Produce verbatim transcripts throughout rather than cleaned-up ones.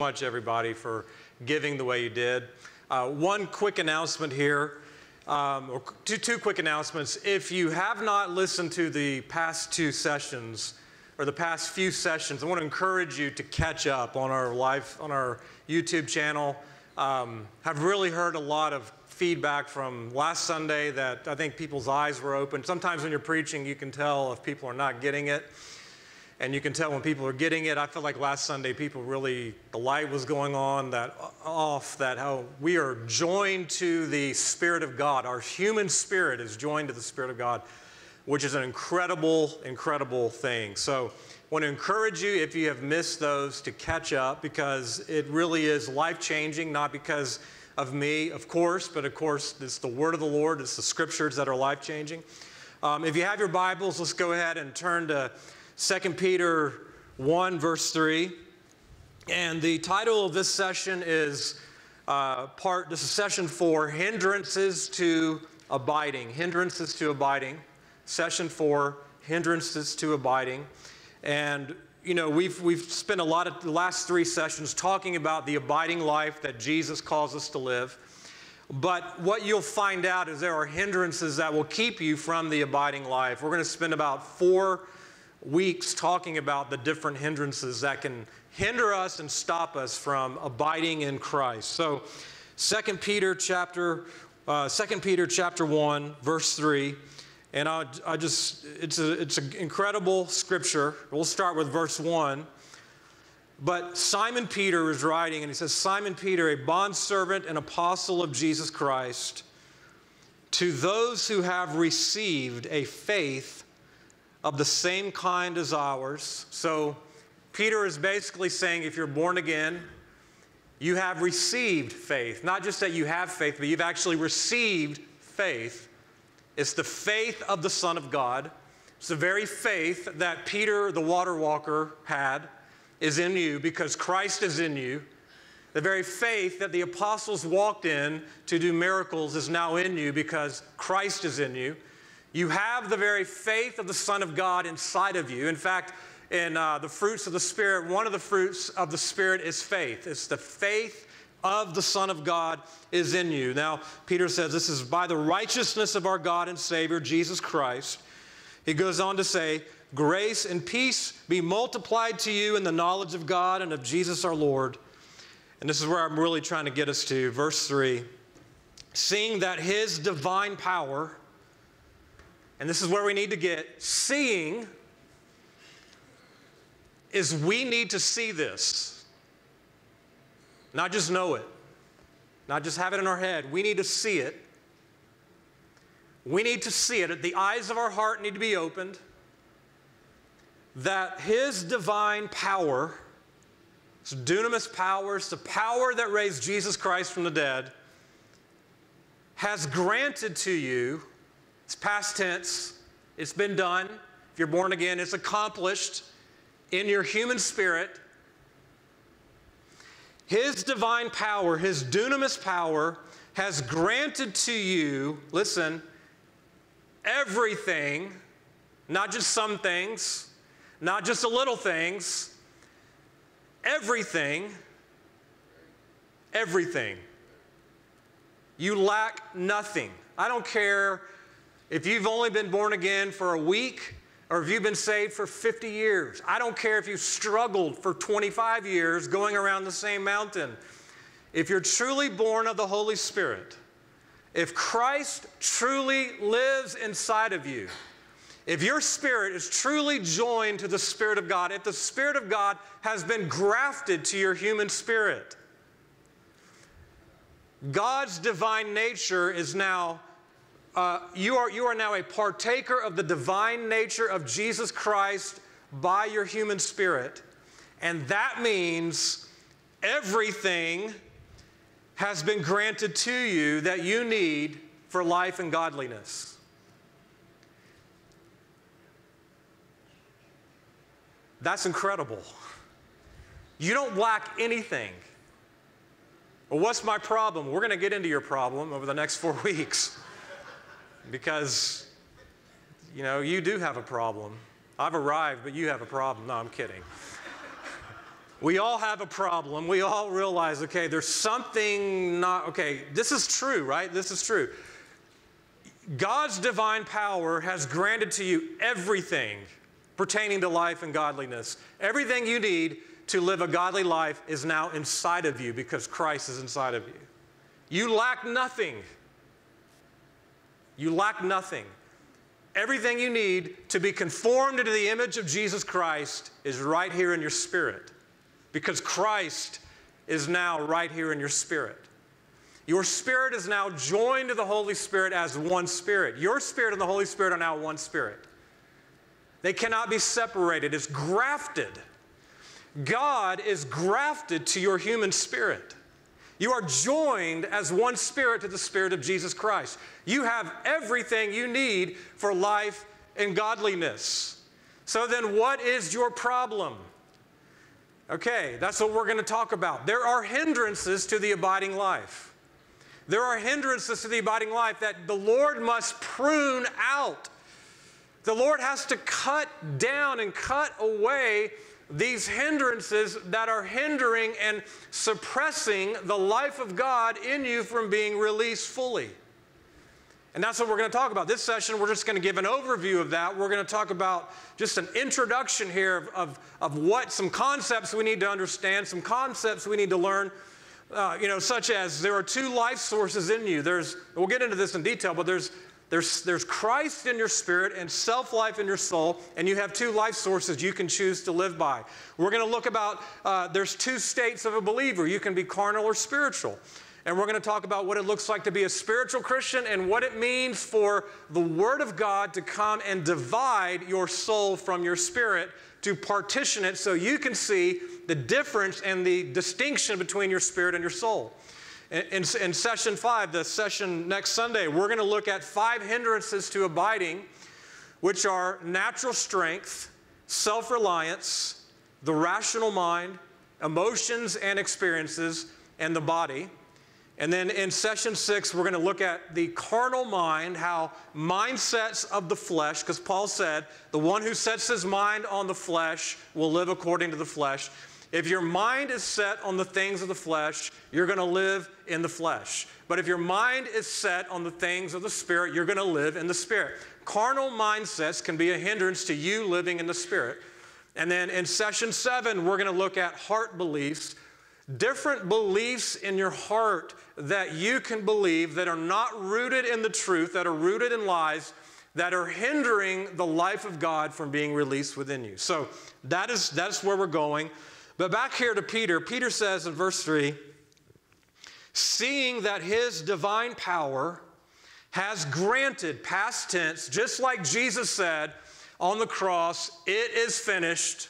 Much everybody for giving the way you did. Uh, one quick announcement here, um, or two, two quick announcements. If you have not listened to the past two sessions, or the past few sessions, I want to encourage you to catch up on our live, on our YouTube channel. Um, I've really heard a lot of feedback from last Sunday that I think people's eyes were open. Sometimes when you're preaching, you can tell if people are not getting it. And you can tell when people are getting it. I feel like last Sunday people really, the light was going on, that off, that how we are joined to the Spirit of God. Our human spirit is joined to the Spirit of God, which is an incredible, incredible thing. So I want to encourage you, if you have missed those, to catch up, because it really is life-changing, not because of me, of course, but of course it's the Word of the Lord, it's the Scriptures that are life-changing. Um, if you have your Bibles, let's go ahead and turn to Second Peter one, verse three, and the title of this session is uh, part, this is session four, Hindrances to Abiding, Hindrances to Abiding, session four, Hindrances to Abiding, and, you know, we've, we've spent a lot of the last three sessions talking about the abiding life that Jesus calls us to live, but what you'll find out is there are hindrances that will keep you from the abiding life. We're going to spend about four weeks talking about the different hindrances that can hinder us and stop us from abiding in Christ. So Second Peter chapter one, verse three, and I, I just, it's a, it's an incredible scripture. We'll start with verse one. But Simon Peter is writing, and he says, Simon Peter, a bondservant and apostle of Jesus Christ, to those who have received a faith of the same kind as ours. So Peter is basically saying, if you're born again, you have received faith. Not just that you have faith, but you've actually received faith. It's the faith of the Son of God. It's the very faith that Peter, the water walker, had is in you because Christ is in you. The very faith that the apostles walked in to do miracles is now in you because Christ is in you. You have the very faith of the Son of God inside of you. In fact, in uh, the fruits of the Spirit, one of the fruits of the Spirit is faith. It's the faith of the Son of God is in you. Now, Peter says this is by the righteousness of our God and Savior, Jesus Christ. He goes on to say, grace and peace be multiplied to you in the knowledge of God and of Jesus our Lord. And this is where I'm really trying to get us to, verse three. Seeing that his divine power... And this is where we need to get. Seeing is we need to see this. Not just know it. Not just have it in our head. We need to see it. We need to see it. The eyes of our heart need to be opened. That his divine power, his dunamis power, it's the power that raised Jesus Christ from the dead, has granted to you. It's past tense. It's been done. If you're born again, it's accomplished in your human spirit. His divine power, his dunamis power, has granted to you, listen, everything, not just some things, not just the little things, everything, everything. You lack nothing. I don't care if you've only been born again for a week or if you've been saved for fifty years. I don't care if you've struggled for twenty-five years going around the same mountain. If you're truly born of the Holy Spirit, if Christ truly lives inside of you, if your spirit is truly joined to the Spirit of God, if the Spirit of God has been grafted to your human spirit, God's divine nature is now Uh, you are, you are now a partaker of the divine nature of Jesus Christ by your human spirit. And that means everything has been granted to you that you need for life and godliness. That's incredible. You don't lack anything. Well, what's my problem? We're going to get into your problem over the next four weeks. Because, you know, you do have a problem. I've arrived, but you have a problem. No, I'm kidding. we all have a problem. We all realize, okay, there's something not, okay, this is true, right? This is true. God's divine power has granted to you everything pertaining to life and godliness. Everything you need to live a godly life is now inside of you because Christ is inside of you. You lack nothing. You lack nothing. Everything you need to be conformed to the image of Jesus Christ is right here in your spirit because Christ is now right here in your spirit. Your spirit is now joined to the Holy Spirit as one spirit. Your spirit and the Holy Spirit are now one spirit. They cannot be separated. It's grafted. God is grafted to your human spirit. You are joined as one spirit to the Spirit of Jesus Christ. You have everything you need for life and godliness. So then what is your problem? Okay, that's what we're going to talk about. There are hindrances to the abiding life. There are hindrances to the abiding life that the Lord must prune out. The Lord has to cut down and cut away these hindrances that are hindering and suppressing the life of God in you from being released fully. And that's what we're going to talk about. This session, we're just going to give an overview of that. We're going to talk about just an introduction here of, of, of what some concepts we need to understand, some concepts we need to learn, uh, you know, such as there are two life sources in you. There's, we'll get into this in detail, but there's There's, there's Christ in your spirit and self-life in your soul, and you have two life sources you can choose to live by. We're going to look about, uh, there's two states of a believer. You can be carnal or spiritual. And we're going to talk about what it looks like to be a spiritual Christian and what it means for the Word of God to come and divide your soul from your spirit, to partition it so you can see the difference and the distinction between your spirit and your soul. In, in session five, the session next Sunday, we're going to look at five hindrances to abiding, which are natural strength, self-reliance, the rational mind, emotions and experiences, and the body. And then in session six, we're going to look at the carnal mind, how mindsets of the flesh, because Paul said, the one who sets his mind on the flesh will live according to the flesh. If your mind is set on the things of the flesh, you're going to live in the flesh. But if your mind is set on the things of the Spirit, you're going to live in the Spirit. Carnal mindsets can be a hindrance to you living in the Spirit. And then in session seven, we're going to look at heart beliefs, different beliefs in your heart that you can believe that are not rooted in the truth, that are rooted in lies, that are hindering the life of God from being released within you. So that is, that's where we're going. But back here to Peter, Peter says in verse three, seeing that his divine power has granted, past tense, just like Jesus said on the cross, it is finished.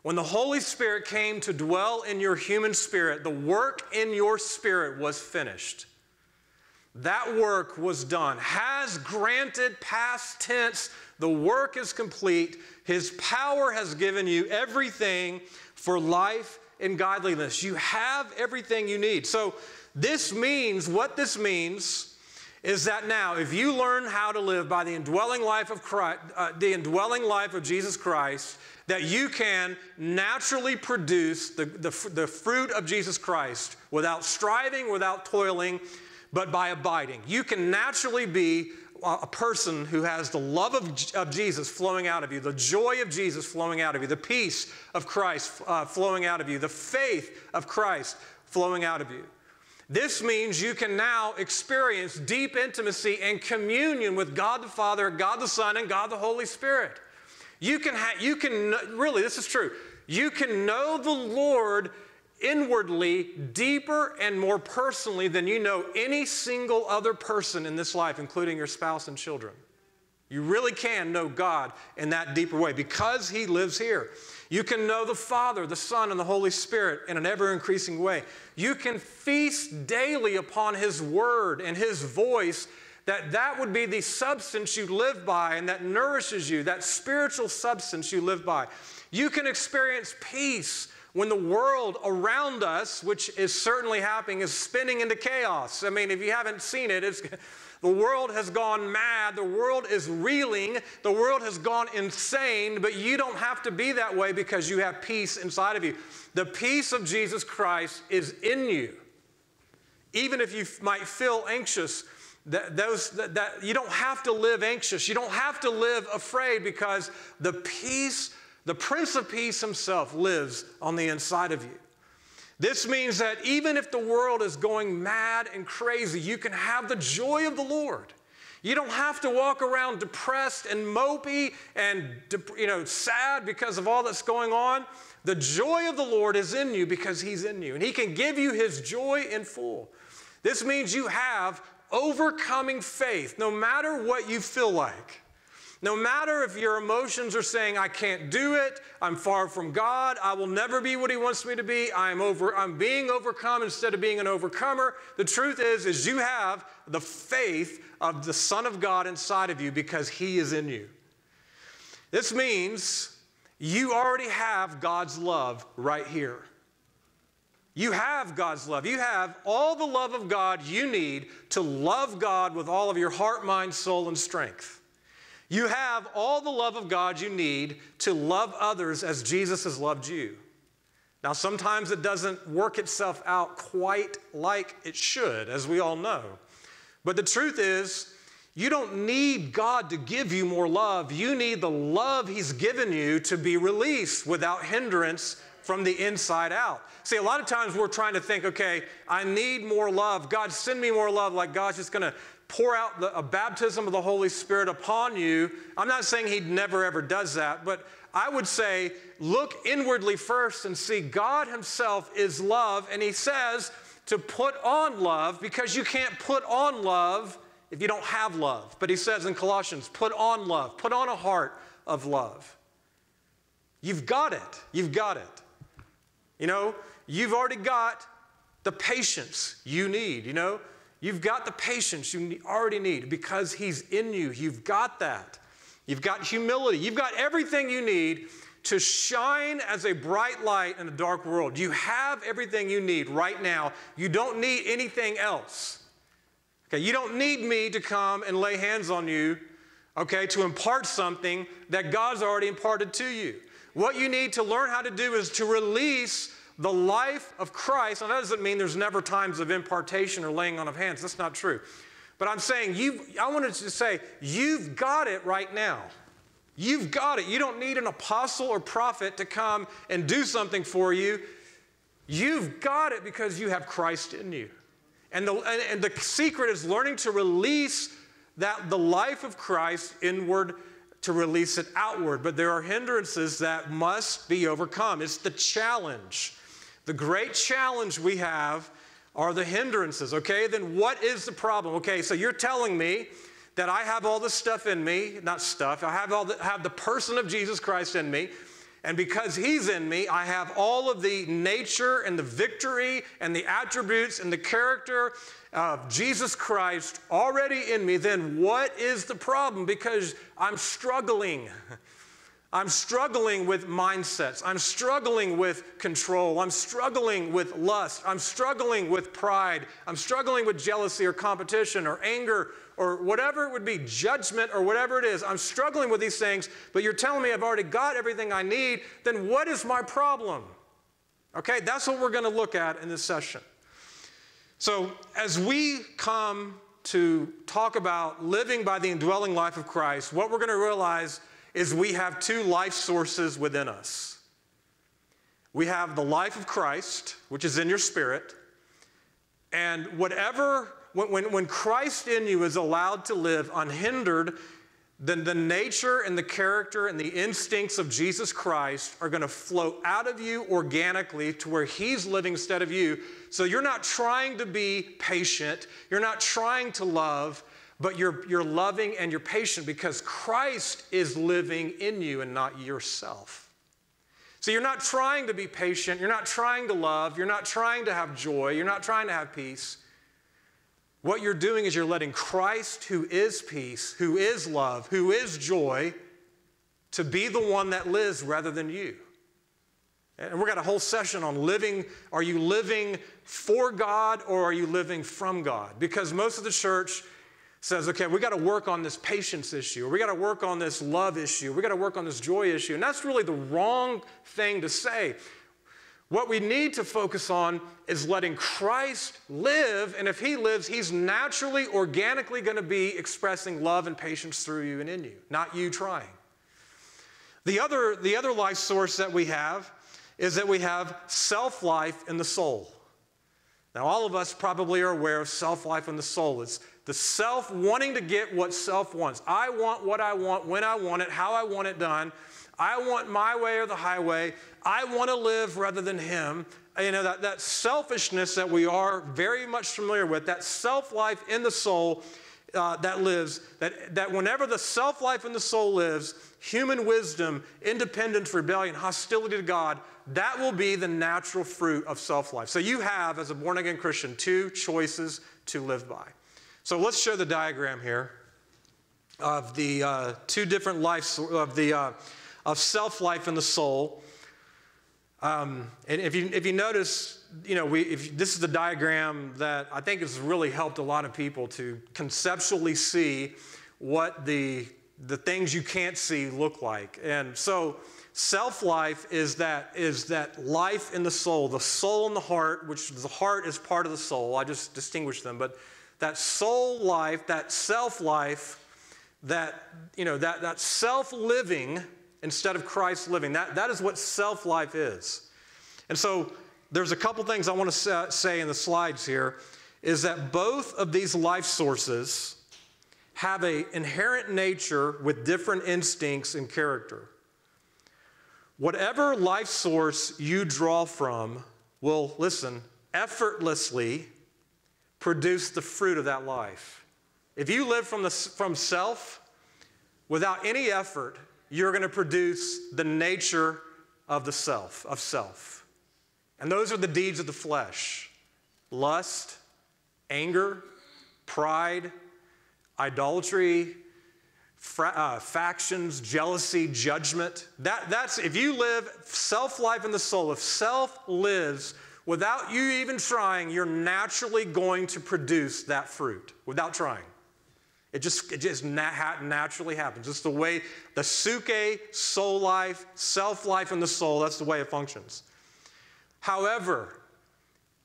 When the Holy Spirit came to dwell in your human spirit, the work in your spirit was finished. That work was done. Has granted, past tense, the work is complete. His power has given you everything for life and godliness. You have everything you need. So this means, what this means is that now if you learn how to live by the indwelling life of Christ, uh, the indwelling life of Jesus Christ, that you can naturally produce the, the, the fruit of Jesus Christ without striving, without toiling, but by abiding. You can naturally be a person who has the love of, of Jesus flowing out of you, the joy of Jesus flowing out of you, the peace of Christ uh, flowing out of you, the faith of Christ flowing out of you. This means you can now experience deep intimacy and communion with God the Father, God the Son, and God the Holy Spirit. You can, ha you can really, this is true, you can know the Lord inwardly, deeper and more personally than you know any single other person in this life, including your spouse and children. You really can know God in that deeper way because He lives here. You can know the Father, the Son, and the Holy Spirit in an ever-increasing way. You can feast daily upon His Word and His voice, that that would be the substance you live by and that nourishes you, that spiritual substance you live by. You can experience peace when the world around us, which is certainly happening, is spinning into chaos. I mean, if you haven't seen it, it's, the world has gone mad. The world is reeling. The world has gone insane, but you don't have to be that way because you have peace inside of you. The peace of Jesus Christ is in you. Even if you might feel anxious, That, those, that, that you don't have to live anxious. You don't have to live afraid because the peace, the Prince of Peace himself lives on the inside of you. This means that even if the world is going mad and crazy, you can have the joy of the Lord. You don't have to walk around depressed and mopey and you know, sad because of all that's going on. The joy of the Lord is in you because he's in you, and he can give you his joy in full. This means you have overcoming faith, no matter what you feel like, no matter if your emotions are saying, I can't do it, I'm far from God, I will never be what he wants me to be, I'm over, I'm being overcome instead of being an overcomer. The truth is, is you have the faith of the Son of God inside of you because he is in you. This means you already have God's love right here. You have God's love. You have all the love of God you need to love God with all of your heart, mind, soul, and strength. You have all the love of God you need to love others as Jesus has loved you. Now, sometimes it doesn't work itself out quite like it should, as we all know. But the truth is, you don't need God to give you more love. You need the love he's given you to be released without hindrance from the inside out. See, a lot of times we're trying to think, okay, I need more love. God, send me more love. Like God's just going to pour out the, a baptism of the Holy Spirit upon you. I'm not saying he never ever does that, but I would say look inwardly first and see God himself is love, and he says to put on love because you can't put on love if you don't have love. But he says in Colossians, put on love, put on a heart of love. You've got it. You've got it. You know, you've already got the patience you need, you know. You've got the patience you already need because he's in you. You've got that. You've got humility. You've got everything you need to shine as a bright light in a dark world. You have everything you need right now. You don't need anything else. Okay, you don't need me to come and lay hands on you, okay, to impart something that God's already imparted to you. What you need to learn how to do is to release the life of Christ. Now, that doesn't mean there's never times of impartation or laying on of hands. That's not true. But I'm saying, you, I wanted to say, you've got it right now. You've got it. You don't need an apostle or prophet to come and do something for you. You've got it because you have Christ in you. And the, and, and the secret is learning to release that, the life of Christ inward, to release it outward. But there are hindrances that must be overcome. It's the challenge. The great challenge we have are the hindrances. Okay, then what is the problem? Okay, so you're telling me that I have all this stuff in me, not stuff, I have all the, have the person of Jesus Christ in me, and because he's in me, I have all of the nature and the victory and the attributes and the character of Jesus Christ already in me. Then what is the problem? Because I'm struggling. I'm struggling with mindsets. I'm struggling with control. I'm struggling with lust. I'm struggling with pride. I'm struggling with jealousy or competition or anger or whatever it would be, judgment or whatever it is. I'm struggling with these things, but you're telling me I've already got everything I need. Then what is my problem? Okay, that's what we're going to look at in this session. So as we come to talk about living by the indwelling life of Christ, what we're going to realize is we have two life sources within us. We have the life of Christ, which is in your spirit, and whatever, when, when, when Christ in you is allowed to live unhindered, then the nature and the character and the instincts of Jesus Christ are going to flow out of you organically to where he's living instead of you. So you're not trying to be patient. You're not trying to love, but you're, you're loving and you're patient because Christ is living in you and not yourself. So you're not trying to be patient. You're not trying to love. You're not trying to have joy. You're not trying to have peace. What you're doing is you're letting Christ, who is peace, who is love, who is joy, to be the one that lives rather than you. And we've got a whole session on living. Are you living for God or are you living from God? Because most of the church says, okay, we got to work on this patience issue, or we got to work on this love issue, we got to work on this joy issue. And that's really the wrong thing to say. What we need to focus on is letting Christ live, and if he lives, he's naturally, organically going to be expressing love and patience through you and in you, not you trying. The other, the other life source that we have is that we have self-life in the soul. Now, all of us probably are aware of self-life in the soul. It's the self wanting to get what self wants. I want what I want, when I want it, how I want it done. I want my way or the highway. I want to live rather than him. You know, that, that selfishness that we are very much familiar with, that self-life in the soul uh, that lives, that, that whenever the self-life in the soul lives, human wisdom, independence, rebellion, hostility to God, that will be the natural fruit of self-life. So you have, as a born-again Christian, two choices to live by. So let's show the diagram here of the uh, two different lives of the... Uh, of self-life in the soul. Um, and if you, if you notice, you know, we, if, this is the diagram that I think has really helped a lot of people to conceptually see what the, the things you can't see look like. And so self-life is that, is that life in the soul, the soul and the heart, which the heart is part of the soul. I just distinguish them. But that soul life, that self-life, that, you know, that, that self-living instead of Christ living. That, that is what self-life is. And so there's a couple things I want to say in the slides here is that both of these life sources have an inherent nature with different instincts and character. Whatever life source you draw from will, listen, effortlessly produce the fruit of that life. If you live from, the, from self without any effort, you're going to produce the nature of the self, of self. And those are the deeds of the flesh. Lust, anger, pride, idolatry, uh, factions, jealousy, judgment. That, that's, if you live self-life in the soul, if self lives without you even trying, you're naturally going to produce that fruit without trying. It just, it just naturally happens. It's the way the psuche, soul life, self-life in the soul, that's the way it functions. However,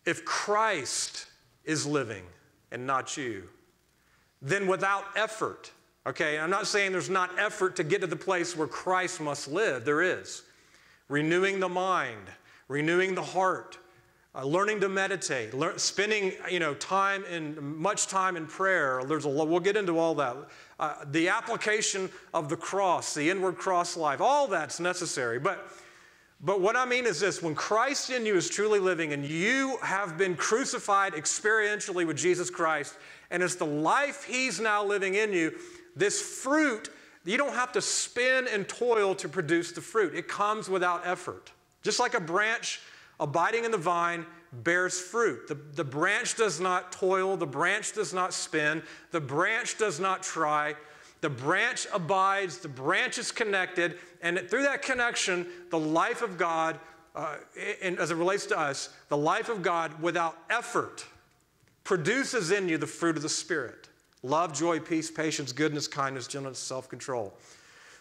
if Christ is living and not you, then without effort, okay, and I'm not saying there's not effort to get to the place where Christ must live. There is. Renewing the mind, renewing the heart, Uh, learning to meditate, lear spending you know time in much time in prayer. There's a we'll get into all that. Uh, the application of the cross, the inward cross life, all that's necessary. But but what I mean is this: when Christ in you is truly living, and you have been crucified experientially with Jesus Christ, and it's the life He's now living in you, this fruit you don't have to spin and toil to produce the fruit. It comes without effort, just like a branch. Abiding in the vine bears fruit. The, the branch does not toil. The branch does not spin. The branch does not try. The branch abides. The branch is connected. And through that connection, the life of God, uh, and as it relates to us, the life of God without effort produces in you the fruit of the Spirit. Love, joy, peace, patience, goodness, kindness, gentleness, self-control.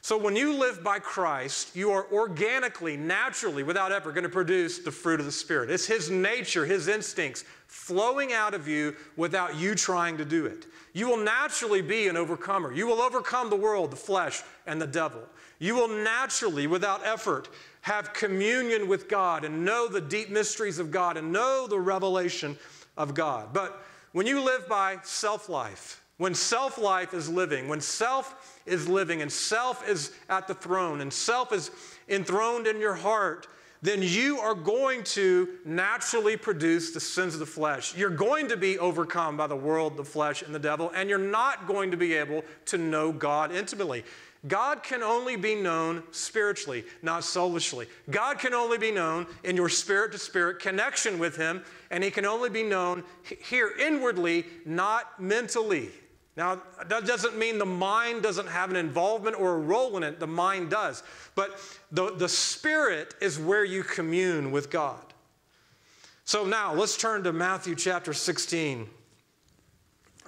So when you live by Christ, you are organically, naturally, without effort, going to produce the fruit of the Spirit. It's His nature, His instincts flowing out of you without you trying to do it. You will naturally be an overcomer. You will overcome the world, the flesh, and the devil. You will naturally, without effort, have communion with God and know the deep mysteries of God and know the revelation of God. But when you live by self-life, when self-life is living, when self is living and self is at the throne and self is enthroned in your heart, then you are going to naturally produce the sins of the flesh. You're going to be overcome by the world, the flesh, and the devil, and you're not going to be able to know God intimately. God can only be known spiritually, not soulishly. God can only be known in your spirit-to-spirit connection with Him, and He can only be known here inwardly, not mentally. Now, that doesn't mean the mind doesn't have an involvement or a role in it. The mind does. But the, the Spirit is where you commune with God. So now, let's turn to Matthew chapter sixteen.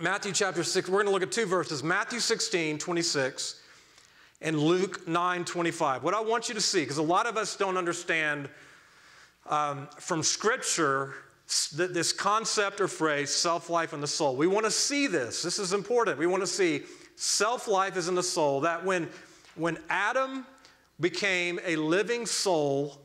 Matthew chapter six, we're going to look at two verses. Matthew sixteen, twenty-six, and Luke nine, twenty-five. What I want you to see, because a lot of us don't understand um, from Scripture this concept or phrase, self-life in the soul. We want to see this. This is important. We want to see self-life is in the soul. That when, when Adam became a living soul,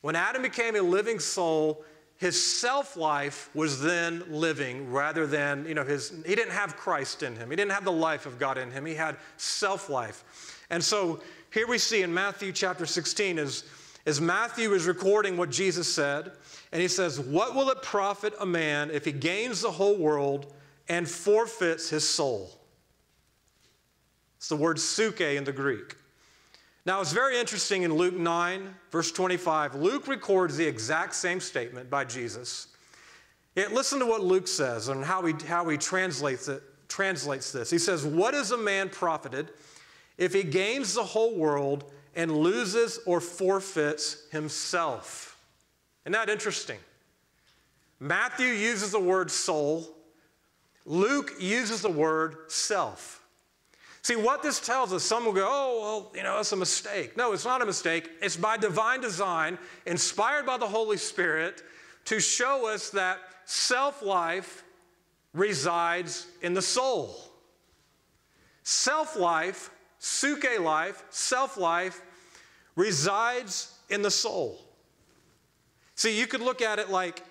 when Adam became a living soul, his self-life was then living rather than, you know, his, he didn't have Christ in him. He didn't have the life of God in him. He had self-life. And so here we see in Matthew chapter sixteen is, is Matthew is recording what Jesus said. And he says, what will it profit a man if he gains the whole world and forfeits his soul? It's the word psuche in the Greek. Now, it's very interesting in Luke nine, verse twenty-five. Luke records the exact same statement by Jesus. Yet listen to what Luke says and how he, how he translates, it, translates this. He says, what is a man profited if he gains the whole world and loses or forfeits himself? Isn't that interesting? Matthew uses the word soul. Luke uses the word self. See, what this tells us, some will go, oh, well, you know, that's a mistake. No, it's not a mistake. It's by divine design, inspired by the Holy Spirit, to show us that self-life resides in the soul. Self-life, psuche life, self-life resides in the soul. See, you could look at it like,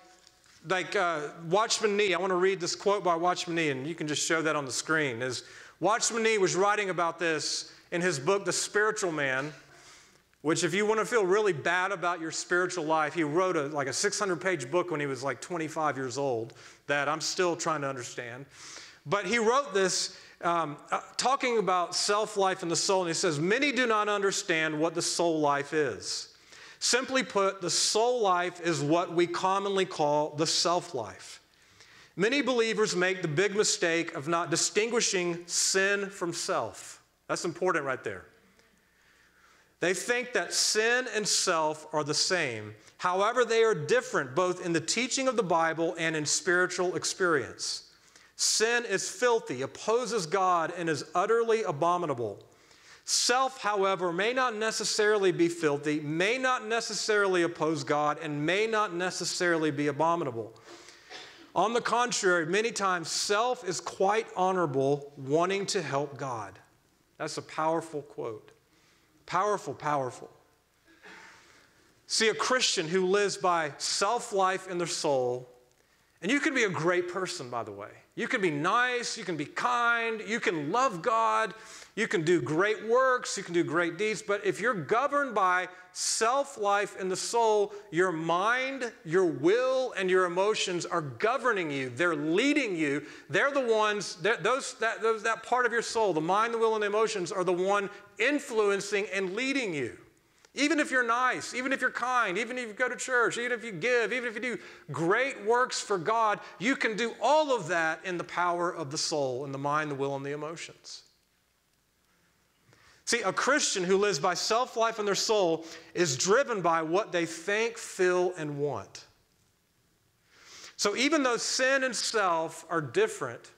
like uh, Watchman Nee. I want to read this quote by Watchman Nee, and you can just show that on the screen. Is Watchman Nee was writing about this in his book, The Spiritual Man, which if you want to feel really bad about your spiritual life, he wrote a, like a six hundred page book when he was like twenty-five years old that I'm still trying to understand. But he wrote this um, uh, talking about self-life and the soul, and he says, many do not understand what the soul life is. Simply put, the soul life is what we commonly call the self-life. Many believers make the big mistake of not distinguishing sin from self. That's important right there. They think that sin and self are the same. However, they are different both in the teaching of the Bible and in spiritual experience. Sin is filthy, opposes God, and is utterly abominable. Self, however, may not necessarily be filthy, may not necessarily oppose God, and may not necessarily be abominable. On the contrary, many times self is quite honorable, wanting to help God. That's a powerful quote. Powerful, powerful. See, a Christian who lives by self-life in their soul, and you can be a great person, by the way. You can be nice, you can be kind, you can love God, you can do great works, you can do great deeds, but if you're governed by self-life in the soul, your mind, your will, and your emotions are governing you. They're leading you. They're the ones, they're, those, that, those, that part of your soul, the mind, the will, and the emotions are the one influencing and leading you. Even if you're nice, even if you're kind, even if you go to church, even if you give, even if you do great works for God, you can do all of that in the power of the soul, in the mind, the will, and the emotions. See, a Christian who lives by self-life in their soul is driven by what they think, feel, and want. So even though sin and self are different,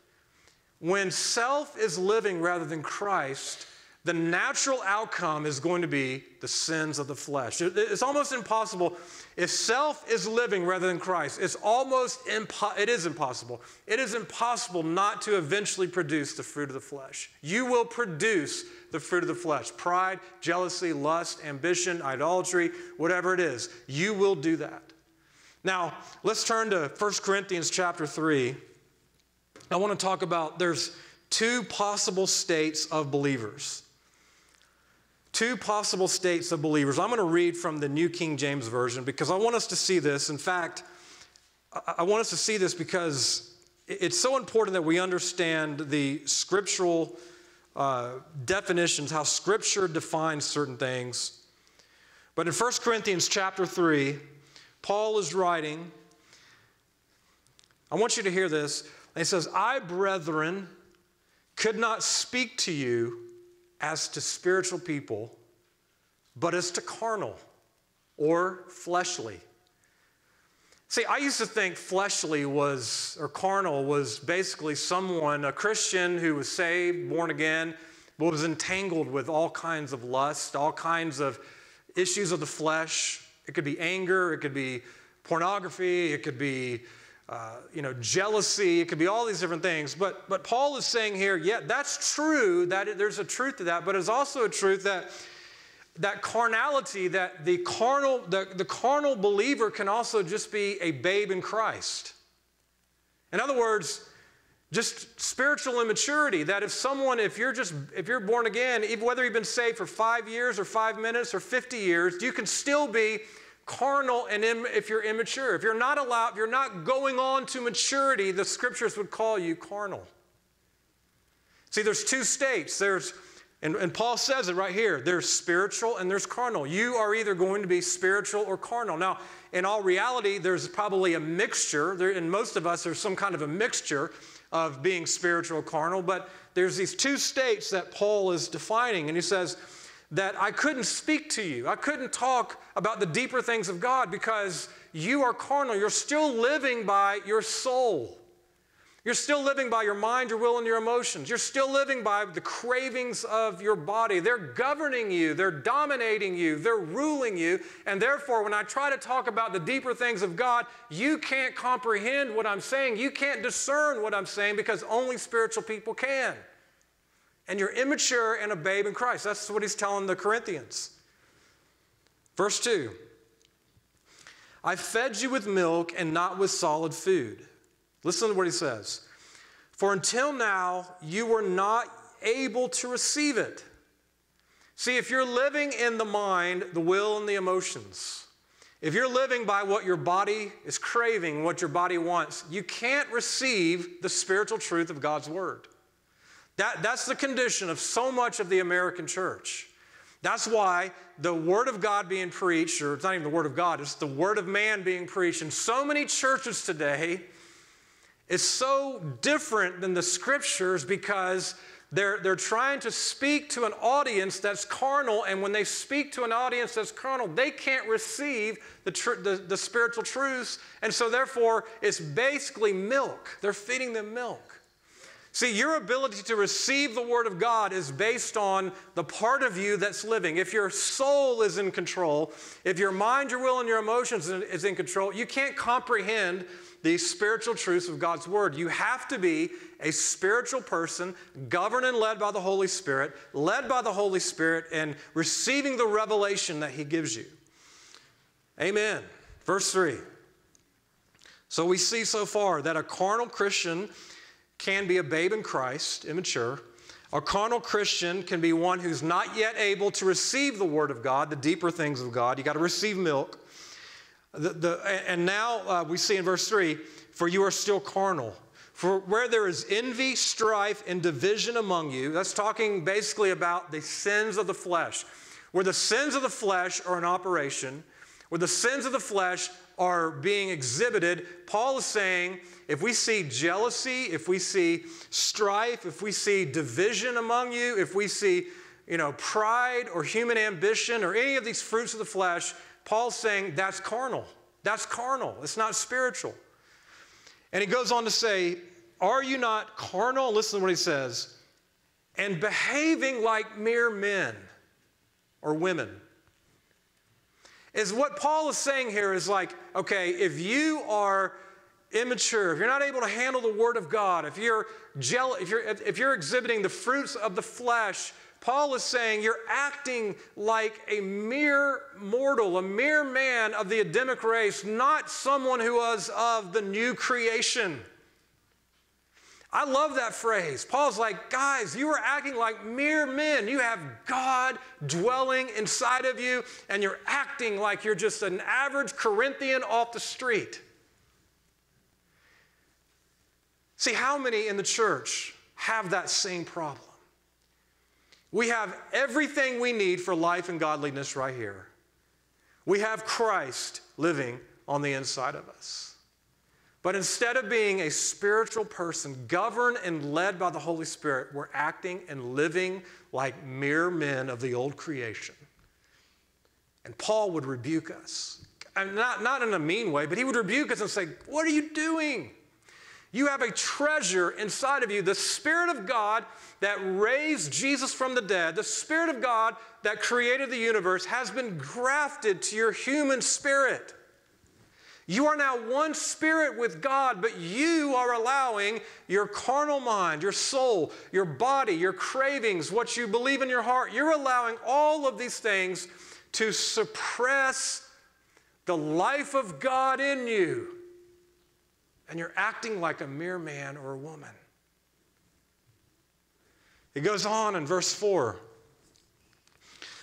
when self is living rather than Christ, the natural outcome is going to be the sins of the flesh. It's almost impossible. If self is living rather than Christ, it's almost impo- it is impossible. It is impossible not to eventually produce the fruit of the flesh. You will produce the fruit of the flesh. Pride, jealousy, lust, ambition, idolatry, whatever it is. You will do that. Now, let's turn to First Corinthians chapter three. I want to talk about there's two possible states of believers. Two possible states of believers. I'm going to read from the New King James Version because I want us to see this. In fact, I want us to see this because it's so important that we understand the scriptural uh, definitions, how Scripture defines certain things. But in First Corinthians chapter three, Paul is writing, I want you to hear this. He says, I, brethren, could not speak to you as to spiritual people, but as to carnal or fleshly. See, I used to think fleshly was, or carnal was basically someone, a Christian who was saved, born again, but was entangled with all kinds of lust, all kinds of issues of the flesh. It could be anger, it could be pornography, it could be Uh, you know, jealousy, it could be all these different things. But but Paul is saying here, yeah, that's true, that it, there's a truth to that, but it's also a truth that that carnality, that the carnal, the, the carnal believer can also just be a babe in Christ. In other words, just spiritual immaturity, that if someone, if you're just, if you're born again, even whether you've been saved for five years or five minutes or fifty years, you can still be carnal, and im- if you're immature, if you're not allowed, if you're not going on to maturity, the scriptures would call you carnal. See, there's two states. There's, and, and Paul says it right here, there's spiritual and there's carnal. You are either going to be spiritual or carnal. Now, in all reality, there's probably a mixture. There, in most of us, there's some kind of a mixture of being spiritual or carnal, but there's these two states that Paul is defining, and he says, that I couldn't speak to you. I couldn't talk about the deeper things of God because you are carnal. You're still living by your soul. You're still living by your mind, your will, and your emotions. You're still living by the cravings of your body. They're governing you. They're dominating you. They're ruling you. And therefore, when I try to talk about the deeper things of God, you can't comprehend what I'm saying. You can't discern what I'm saying because only spiritual people can. And you're immature and a babe in Christ. That's what he's telling the Corinthians. Verse two, I fed you with milk and not with solid food. Listen to what he says. For until now, you were not able to receive it. See, if you're living in the mind, the will, and the emotions, if you're living by what your body is craving, what your body wants, you can't receive the spiritual truth of God's word. That, that's the condition of so much of the American church. That's why the word of God being preached, or it's not even the word of God, it's the word of man being preached in so many churches today is so different than the scriptures because they're, they're trying to speak to an audience that's carnal, and when they speak to an audience that's carnal, they can't receive the, tr- the, the spiritual truths, and so therefore it's basically milk. They're feeding them milk. See, your ability to receive the word of God is based on the part of you that's living. If your soul is in control, if your mind, your will, and your emotions is in control, you can't comprehend the spiritual truths of God's word. You have to be a spiritual person, governed and led by the Holy Spirit, led by the Holy Spirit, and receiving the revelation that he gives you. Amen. Verse three. So we see so far that a carnal Christian can be a babe in Christ, immature. A carnal Christian can be one who's not yet able to receive the word of God, the deeper things of God. You got to receive milk. The, the, and now uh, we see in verse three, for you are still carnal. For where there is envy, strife, and division among you, that's talking basically about the sins of the flesh. Where the sins of the flesh are in operation, where the sins of the flesh are being exhibited, Paul is saying, if we see jealousy, if we see strife, if we see division among you, if we see, you know, pride or human ambition or any of these fruits of the flesh, Paul's saying that's carnal. That's carnal. It's not spiritual. And he goes on to say, are you not carnal? Listen to what he says. And behaving like mere men or women. Is what Paul is saying here is like, okay, if you are immature, if you're not able to handle the word of God, if you're jealous, if you're if you're exhibiting the fruits of the flesh, Paul is saying you're acting like a mere mortal, a mere man of the Adamic race, not someone who was of the new creation. I love that phrase. Paul's like, guys, you are acting like mere men. You have God dwelling inside of you, and you're acting like you're just an average Corinthian off the street. See, how many in the church have that same problem? We have everything we need for life and godliness right here. We have Christ living on the inside of us. But instead of being a spiritual person governed and led by the Holy Spirit, we're acting and living like mere men of the old creation. And Paul would rebuke us. And not, not in a mean way, but he would rebuke us and say, what are you doing? You have a treasure inside of you, the Spirit of God that raised Jesus from the dead, the Spirit of God that created the universe has been grafted to your human spirit. You are now one spirit with God, but you are allowing your carnal mind, your soul, your body, your cravings, what you believe in your heart, you're allowing all of these things to suppress the life of God in you. And you're acting like a mere man or a woman. It goes on in verse four.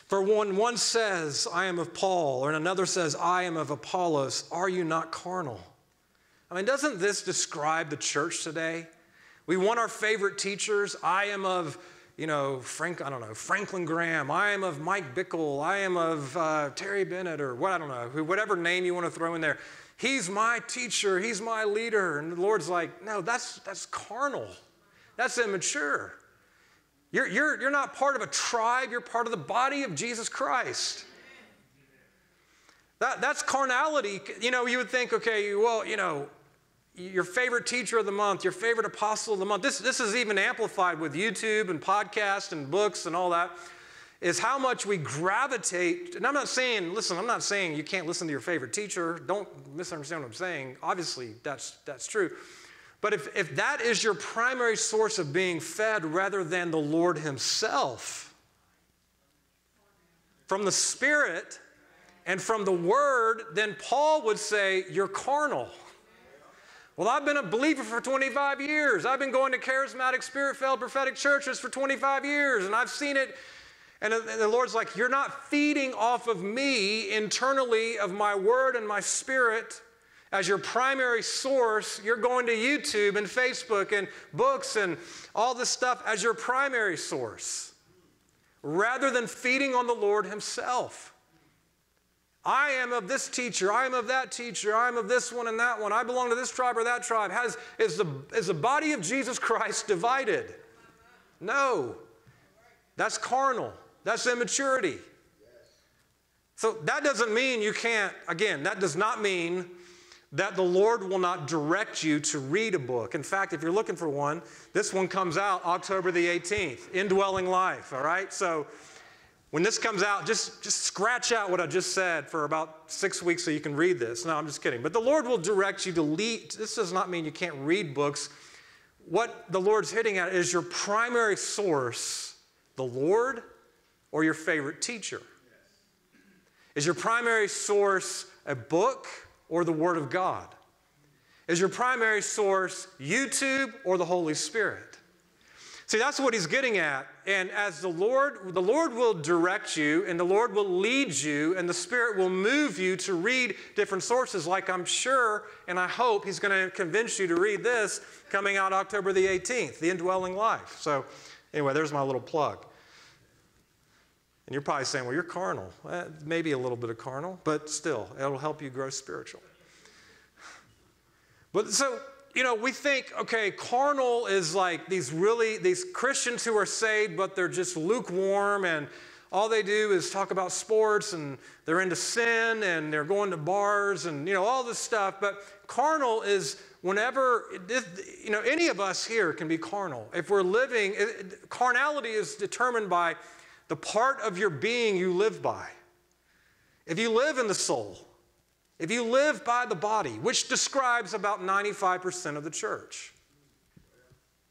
For when one says, I am of Paul, or another says, I am of Apollos, are you not carnal? I mean, doesn't this describe the church today? We want our favorite teachers. I am of, you know, Frank, I don't know, Franklin Graham. I am of Mike Bickle. I am of uh, Terry Bennett, or what, I don't know, whatever name you want to throw in there. He's my teacher. He's my leader. And the Lord's like, no, that's, that's carnal. That's immature. You're, you're, you're not part of a tribe. You're part of the body of Jesus Christ. That, that's carnality. You know, you would think, okay, well, you know, your favorite teacher of the month, your favorite apostle of the month, this, this is even amplified with YouTube and podcasts and books and all that, is how much we gravitate. And I'm not saying, listen, I'm not saying you can't listen to your favorite teacher. Don't misunderstand what I'm saying. Obviously, that's, that's true. But if, if that is your primary source of being fed rather than the Lord himself, from the Spirit and from the Word, then Paul would say, you're carnal. Well, I've been a believer for twenty-five years. I've been going to charismatic, spirit-filled, prophetic churches for twenty-five years, and I've seen it. And the Lord's like, you're not feeding off of me internally of my Word and my Spirit. As your primary source, you're going to YouTube and Facebook and books and all this stuff as your primary source, rather than feeding on the Lord himself. I am of this teacher. I am of that teacher. I am of this one and that one. I belong to this tribe or that tribe. Has, is, the, is the body of Jesus Christ divided? No. That's carnal. That's immaturity. So that doesn't mean you can't, again, that does not mean that the Lord will not direct you to read a book. In fact, if you're looking for one, this one comes out October the eighteenth, Indwelling Life, all right? So when this comes out, just, just scratch out what I just said for about six weeks so you can read this. No, I'm just kidding. But the Lord will direct you to lead. This does not mean you can't read books. What the Lord's hitting at is your primary source, the Lord or your favorite teacher. Is your primary source a book or the Word of God? Is your primary source YouTube or the Holy Spirit? See, that's what he's getting at. And as the Lord, the Lord will direct you, and the Lord will lead you, and the Spirit will move you to read different sources, like I'm sure and I hope he's going to convince you to read this coming out October the eighteenth, The Indwelling Life. So anyway, there's my little plug. And you're probably saying, well, you're carnal. Eh, maybe a little bit of carnal, but still, it'll help you grow spiritual. But so, you know, we think, okay, carnal is like these really, these Christians who are saved, but they're just lukewarm, and all they do is talk about sports, and they're into sin, and they're going to bars, and, you know, all this stuff. But carnal is whenever, you know, any of us here can be carnal. If we're living, carnality is determined by the part of your being you live by. If you live in the soul, if you live by the body, which describes about ninety-five percent of the church.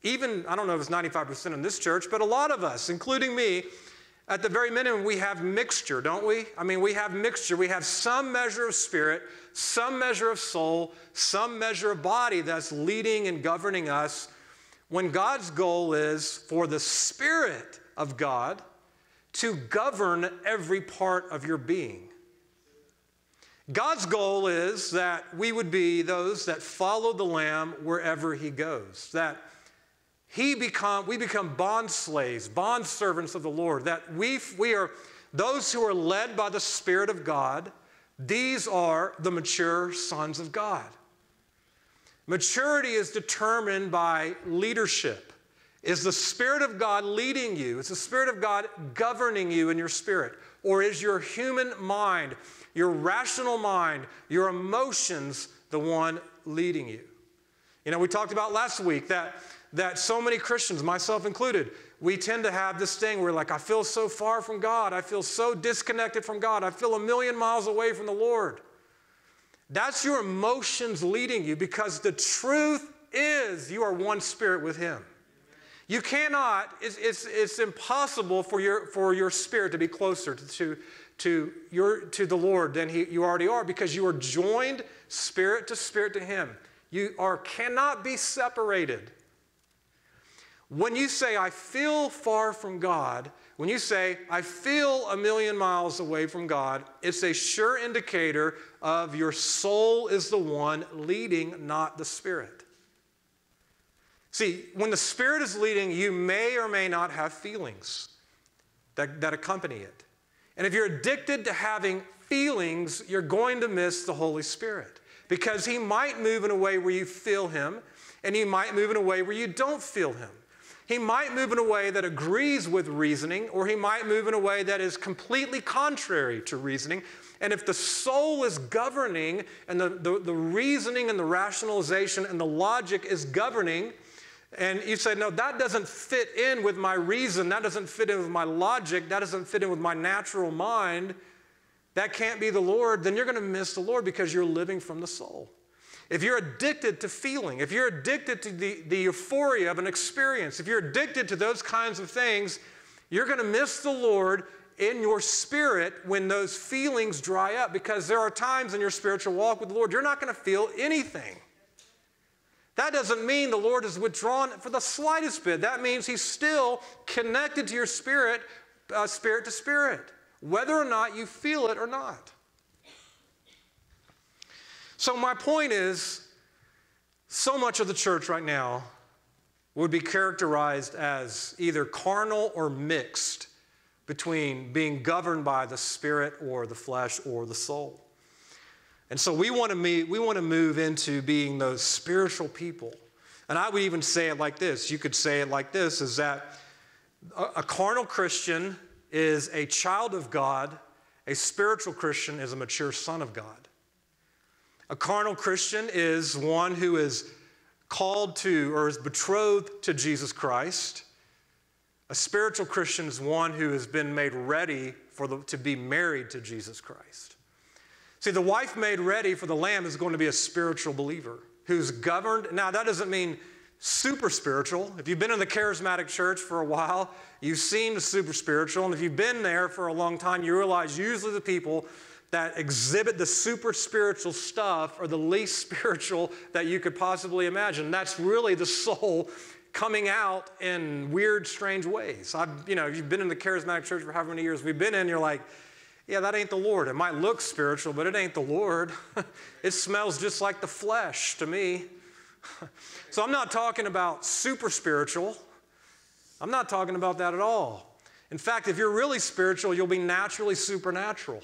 Even, I don't know if it's ninety-five percent in this church, but a lot of us, including me, at the very minimum, we have mixture, don't we? I mean, we have mixture. We have some measure of spirit, some measure of soul, some measure of body that's leading and governing us, when God's goal is for the Spirit of God to govern every part of your being. God's goal is that we would be those that follow the Lamb wherever he goes, that he become, we become bond slaves, bond servants of the Lord, that we, we are those who are led by the Spirit of God. These are the mature sons of God. Maturity is determined by leadership. Is the Spirit of God leading you? Is the Spirit of God governing you in your spirit? Or is your human mind, your rational mind, your emotions, the one leading you? You know, we talked about last week that, that so many Christians, myself included, we tend to have this thing where like, I feel so far from God. I feel so disconnected from God. I feel a million miles away from the Lord. That's your emotions leading you, because the truth is you are one spirit with Him. You cannot, it's, it's, it's impossible for your, for your spirit to be closer to, to, to, your, to the Lord than he, you already are, because you are joined spirit to spirit to Him. You are, cannot be separated. When you say, I feel far from God, when you say, I feel a million miles away from God, it's a sure indicator of your soul is the one leading, not the spirit. See, when the Spirit is leading, you may or may not have feelings that, that accompany it. And if you're addicted to having feelings, you're going to miss the Holy Spirit, because He might move in a way where you feel Him, and He might move in a way where you don't feel Him. He might move in a way that agrees with reasoning, or He might move in a way that is completely contrary to reasoning. And if the soul is governing, and the, the, the reasoning and the rationalization and the logic is governing, and you say, no, that doesn't fit in with my reason, that doesn't fit in with my logic, that doesn't fit in with my natural mind, that can't be the Lord, then you're going to miss the Lord, because you're living from the soul. If you're addicted to feeling, if you're addicted to the, the euphoria of an experience, if you're addicted to those kinds of things, you're going to miss the Lord in your spirit when those feelings dry up, because there are times in your spiritual walk with the Lord, you're not going to feel anything. That doesn't mean the Lord is withdrawn for the slightest bit. That means He's still connected to your spirit, uh, spirit to spirit, whether or not you feel it or not. So my point is, so much of the church right now would be characterized as either carnal or mixed between being governed by the spirit or the flesh or the soul. And so we want to meet, we want to move into being those spiritual people. And I would even say it like this. You could say it like this, is that a, a carnal Christian is a child of God. A spiritual Christian is a mature son of God. A carnal Christian is one who is called to or is betrothed to Jesus Christ. A spiritual Christian is one who has been made ready for the, to be married to Jesus Christ. See, the wife made ready for the Lamb is going to be a spiritual believer who's governed. Now, that doesn't mean super spiritual. If you've been in the charismatic church for a while, you've seen the super spiritual. And if you've been there for a long time, you realize usually the people that exhibit the super spiritual stuff are the least spiritual that you could possibly imagine. That's really the soul coming out in weird, strange ways. I've, you know, if you've been in the charismatic church for however many years we've been in, you're like, yeah, that ain't the Lord. It might look spiritual, but it ain't the Lord. It smells just like the flesh to me. So I'm not talking about super spiritual. I'm not talking about that at all. In fact, if you're really spiritual, you'll be naturally supernatural.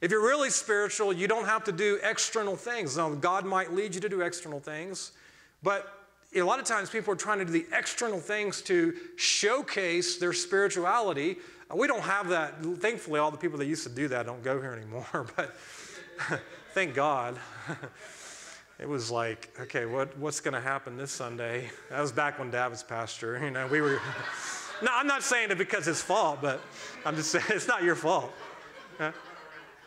If you're really spiritual, you don't have to do external things. Now, God might lead you to do external things, but a lot of times people are trying to do the external things to showcase their spirituality. We don't have that. Thankfully, all the people that used to do that don't go here anymore, but thank God. It was like, okay, what, what's going to happen this Sunday? That was back when Dad was pastor. You know, we were, no, I'm not saying it because it's fault, but I'm just saying it's not your fault. Huh?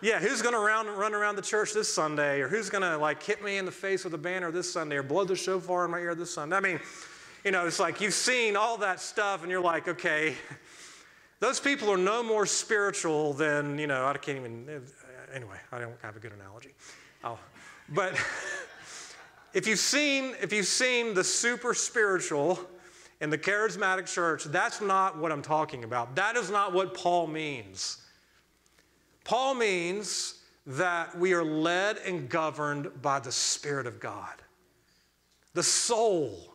Yeah, who's going to run around the church this Sunday? Or who's going to like hit me in the face with a banner this Sunday? Or blow the shofar in my ear this Sunday? I mean, you know, it's like you've seen all that stuff and you're like, okay, those people are no more spiritual than, you know, I can't even, anyway, I don't have a good analogy. I'll, but if you've seen, if you've seen the super spiritual in the charismatic church, that's not what I'm talking about. That is not what Paul means. Paul means that we are led and governed by the Spirit of God. The soul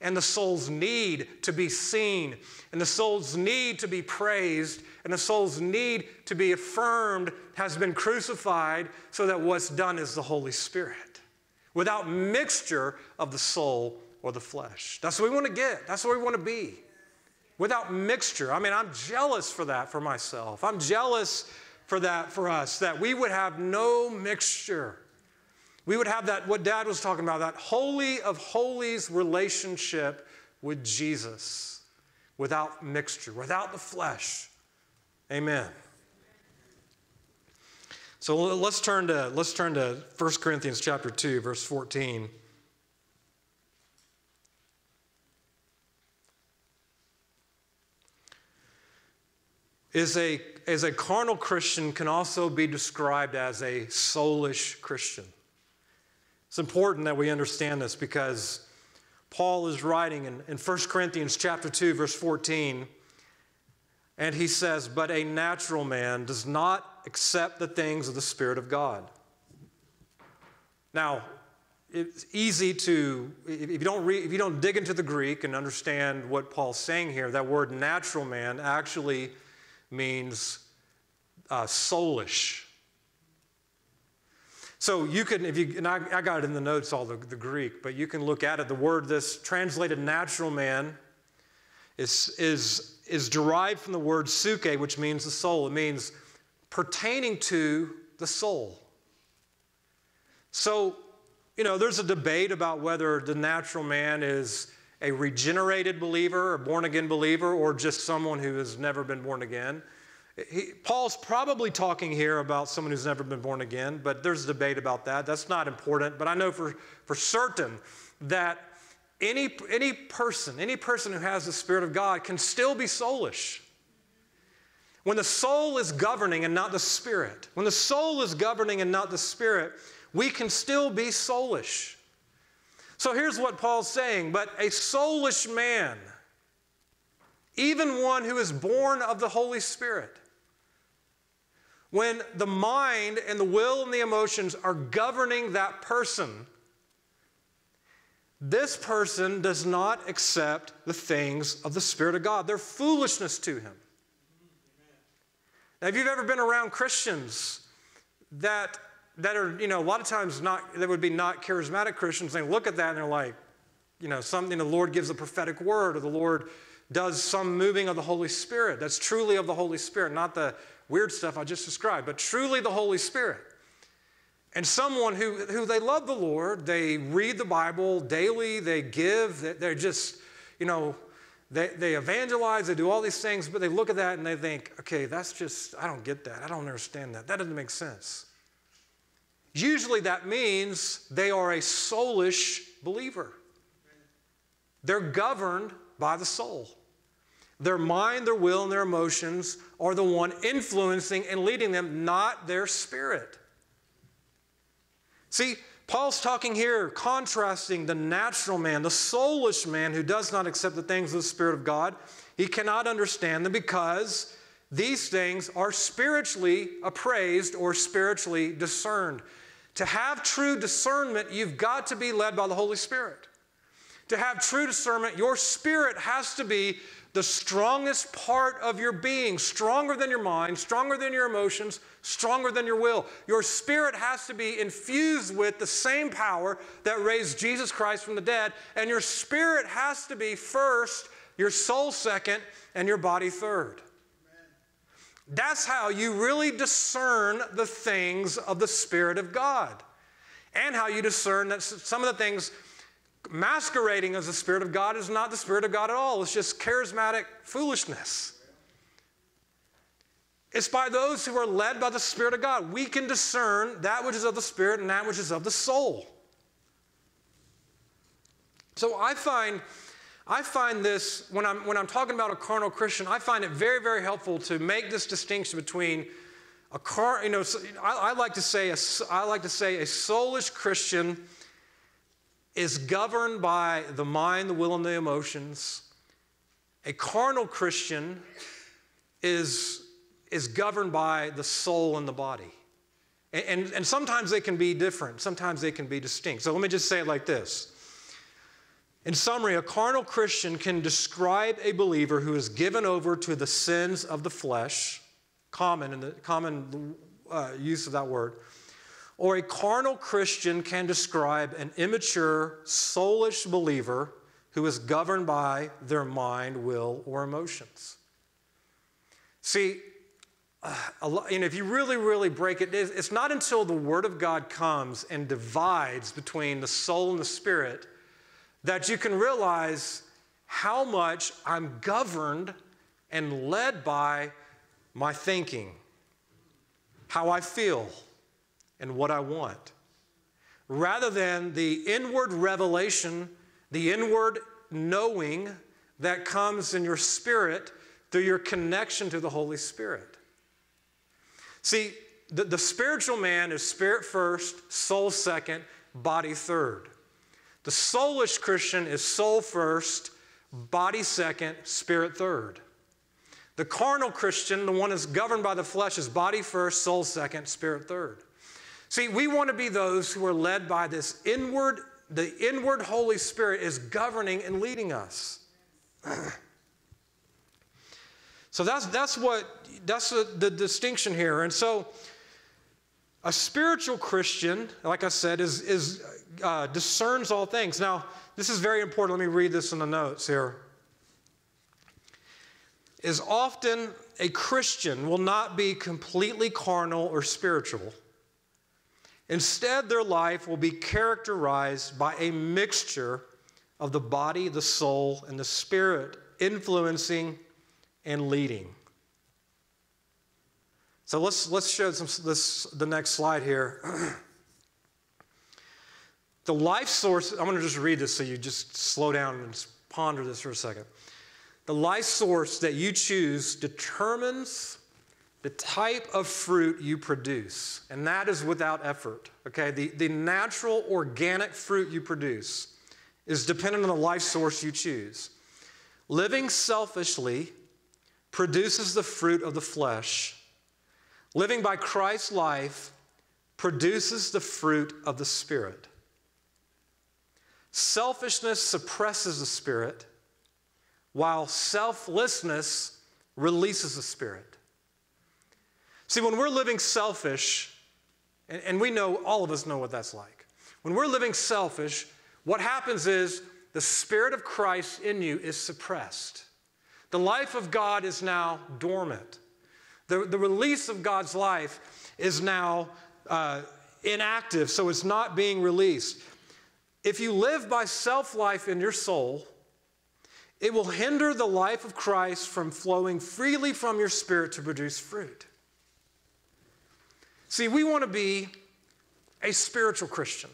and the soul's need to be seen, and the soul's need to be praised, and the soul's need to be affirmed has been crucified, so that what's done is the Holy Spirit. without mixture of the soul or the flesh. That's what we want to get. That's what we want to be, without mixture. I mean, I'm jealous for that for myself. I'm jealous for that for us, that we would have no mixture. We would have that, what Dad was talking about, that holy of holies relationship with Jesus, without mixture, without the flesh. Amen. So let's turn to, let's turn to First Corinthians chapter two, verse fourteen. Is a, is a carnal Christian can also be described as a soulish Christian. It's important that we understand this, because Paul is writing in, in First Corinthians chapter two, verse fourteen, and he says, "But a natural man does not accept the things of the Spirit of God." Now, it's easy to, if you don't read, if you don't dig into the Greek and understand what Paul's saying here, that word natural man actually means uh, soulish. So you can, if you, and I, I got it in the notes, all the, the Greek, but you can look at it. The word this translated natural man is, is, is derived from the word psuche, which means the soul. It means pertaining to the soul. So, you know, there's a debate about whether the natural man is a regenerated believer, a born-again believer, or just someone who has never been born again. He, Paul's probably talking here about someone who's never been born again, but there's a debate about that. That's not important, but I know for, for certain that any, any person, any person who has the Spirit of God can still be soulish. When the soul is governing and not the Spirit, when the soul is governing and not the Spirit, we can still be soulish. So here's what Paul's saying, "But a soulish man, even one who is born of the Holy Spirit," when the mind and the will and the emotions are governing that person, this person does not accept the things of the Spirit of God. They're foolishness to him. Now, if you've ever been around Christians that that are, you know, a lot of times not, that would be not charismatic Christians, they look at that and they're like, you know, something, the Lord gives a prophetic word, or the Lord does some moving of the Holy Spirit that's truly of the Holy Spirit, not the weird stuff I just described, but truly the Holy Spirit. And someone who, who they love the Lord, they read the Bible daily, they give, they're just, you know, they, they evangelize, they do all these things, but they look at that and they think, okay, that's just, I don't get that. I don't understand that. That doesn't make sense. Usually that means they are a soulish believer. They're governed by the soul. Their mind, their will, and their emotions are the one influencing and leading them, not their spirit. See, Paul's talking here, contrasting the natural man, the soulish man who does not accept the things of the Spirit of God. He cannot understand them because these things are spiritually appraised or spiritually discerned. To have true discernment, you've got to be led by the Holy Spirit. To have true discernment, your spirit has to be the strongest part of your being, stronger than your mind, stronger than your emotions, stronger than your will. Your spirit has to be infused with the same power that raised Jesus Christ from the dead, and your spirit has to be first, your soul second, and your body third. That's how you really discern the things of the Spirit of God, and how you discern that some of the things masquerading as the Spirit of God is not the Spirit of God at all. It's just charismatic foolishness. It's by those who are led by the Spirit of God. We can discern that which is of the Spirit and that which is of the soul. So I find... I find this, when I'm, when I'm talking about a carnal Christian, I find it very, very helpful to make this distinction between a car, you know, I, I like to say, a, I like to say a soulish Christian is governed by the mind, the will, and the emotions. A carnal Christian is, is governed by the soul and the body. And, and, and sometimes they can be different. Sometimes they can be distinct. So let me just say it like this. In summary, a carnal Christian can describe a believer who is given over to the sins of the flesh, common in the common uh, use of that word, or a carnal Christian can describe an immature, soulish believer who is governed by their mind, will, or emotions. See, and if you really, really break it, it's not until the Word of God comes and divides between the soul and the spirit that you can realize how much I'm governed and led by my thinking, how I feel, and what I want, rather than the inward revelation, the inward knowing that comes in your spirit through your connection to the Holy Spirit. See, the, the spiritual man is spirit first, soul second, body third. The soulish Christian is soul first, body second, spirit third. The carnal Christian, the one that's governed by the flesh, is body first, soul second, spirit third. See, we want to be those who are led by this inward, the inward Holy Spirit is governing and leading us. So that's, that's what, that's the, the distinction here. And so a spiritual Christian, like I said, is, is, uh, discerns all things. Now, this is very important. Let me read this in the notes here. Is often a Christian will not be completely carnal or spiritual. Instead, their life will be characterized by a mixture of the body, the soul, and the spirit influencing and leading. So let's, let's show some, this, the next slide here. The life source, I'm going to just read this so you just slow down and ponder this for a second. The life source that you choose determines the type of fruit you produce, and that is without effort, okay? The, the natural organic fruit you produce is dependent on the life source you choose. Living selfishly produces the fruit of the flesh. Living by Christ's life produces the fruit of the Spirit. Selfishness suppresses the Spirit, while selflessness releases the Spirit. See, when we're living selfish, and, and we know, all of us know what that's like. When we're living selfish, what happens is the Spirit of Christ in you is suppressed. The life of God is now dormant. The, the release of God's life is now uh, inactive, so it's not being released. If you live by self-life in your soul, it will hinder the life of Christ from flowing freely from your spirit to produce fruit. See, we want to be a spiritual Christian.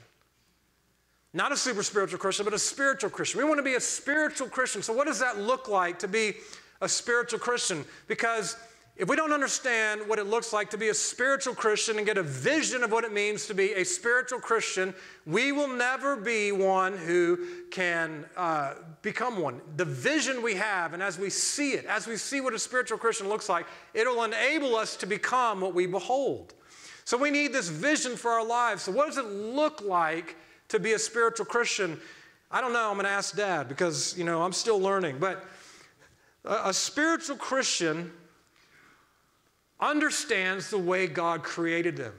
Not a super spiritual Christian, but a spiritual Christian. We want to be a spiritual Christian. So what does that look like to be a spiritual Christian? Because if we don't understand what it looks like to be a spiritual Christian and get a vision of what it means to be a spiritual Christian, we will never be one who can uh, become one. The vision we have, and as we see it, as we see what a spiritual Christian looks like, it'll enable us to become what we behold. So we need this vision for our lives. So what does it look like to be a spiritual Christian? I don't know. I'm going to ask Dad because, you know, I'm still learning. But a, a spiritual Christian understands the way God created them,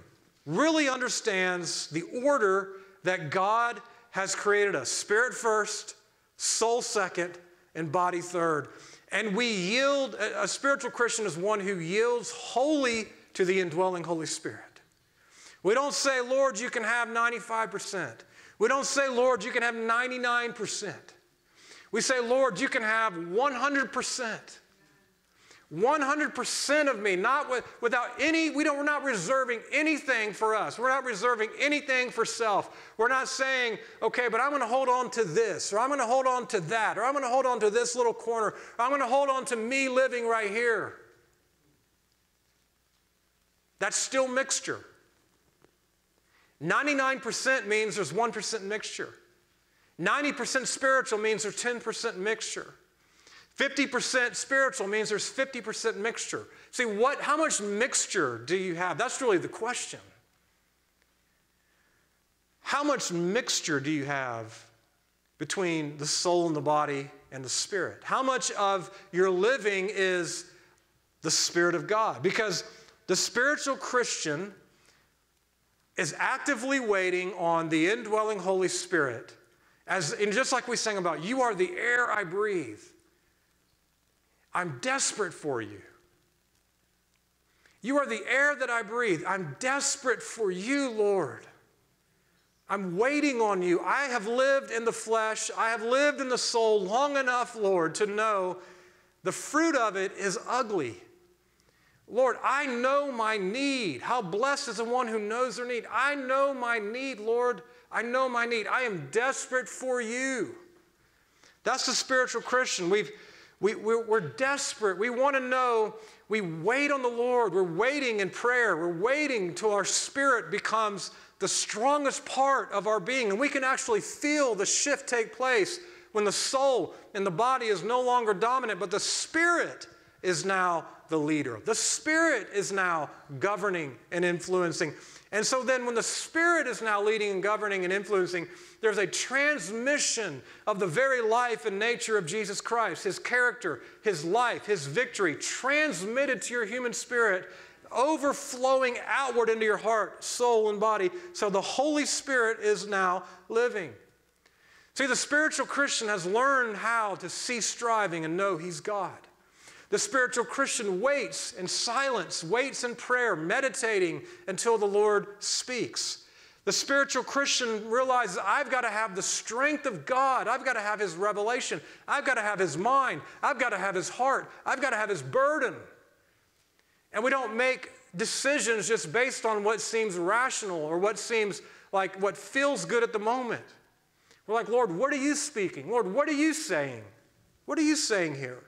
really understands the order that God has created us, spirit first, soul second, and body third. And we yield, a spiritual Christian is one who yields wholly to the indwelling Holy Spirit. We don't say, Lord, you can have ninety-five percent. We don't say, Lord, you can have ninety-nine percent. We say, Lord, you can have one hundred percent. one hundred percent of me, not with, without any, we don't, we're not reserving anything for us. We're not reserving anything for self. We're not saying, okay, but I'm going to hold on to this, or I'm going to hold on to that, or I'm going to hold on to this little corner, or I'm going to hold on to me living right here. That's still mixture. ninety-nine percent means there's one percent mixture. ninety percent spiritual means there's ten percent mixture. fifty percent spiritual means there's fifty percent mixture. See, what, how much mixture do you have? That's really the question. How much mixture do you have between the soul and the body and the spirit? How much of your living is the Spirit of God? Because the spiritual Christian is actively waiting on the indwelling Holy Spirit. As, and just like we sang about, you are the air I breathe. I'm desperate for you. You are the air that I breathe. I'm desperate for you, Lord. I'm waiting on you. I have lived in the flesh. I have lived in the soul long enough, Lord, to know the fruit of it is ugly. Lord, I know my need. How blessed is the one who knows their need. I know my need, Lord. I know my need. I am desperate for you. That's the spiritual Christian. We've, we, we're, we're desperate. We want to know. We wait on the Lord. We're waiting in prayer. We're waiting till our spirit becomes the strongest part of our being. And we can actually feel the shift take place when the soul and the body is no longer dominant, but the spirit is now the leader. The spirit is now governing and influencing. And so then when the spirit is now leading and governing and influencing, there's a transmission of the very life and nature of Jesus Christ, his character, his life, his victory, transmitted to your human spirit, overflowing outward into your heart, soul, and body. So the Holy Spirit is now living. See, the spiritual Christian has learned how to cease striving and know he's God. The spiritual Christian waits in silence, waits in prayer, meditating until the Lord speaks. The spiritual Christian realizes, I've got to have the strength of God. I've got to have his revelation. I've got to have his mind. I've got to have his heart. I've got to have his burden. And we don't make decisions just based on what seems rational or what seems like what feels good at the moment. We're like, Lord, what are you speaking? Lord, what are you saying? What are you saying here?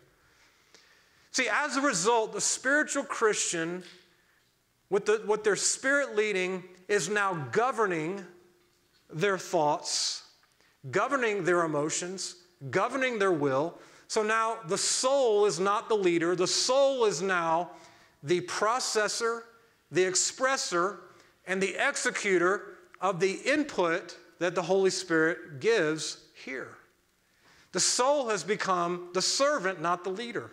See, as a result, the spiritual Christian, with, the, with their spirit leading, is now governing their thoughts, governing their emotions, governing their will. So now the soul is not the leader. The soul is now the processor, the expressor, and the executor of the input that the Holy Spirit gives here. The soul has become the servant, not the leader.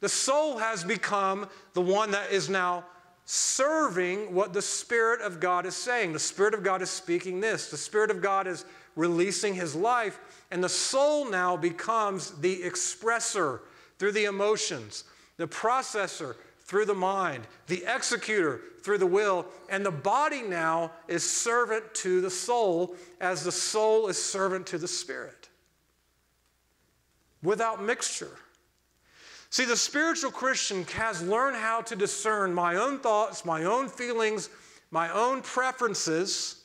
The soul has become the one that is now serving what the Spirit of God is saying. The Spirit of God is speaking this. The Spirit of God is releasing his life, and the soul now becomes the expressor through the emotions, the processor through the mind, the executor through the will, and the body now is servant to the soul as the soul is servant to the spirit, without mixture. See, the spiritual Christian has learned how to discern my own thoughts, my own feelings, my own preferences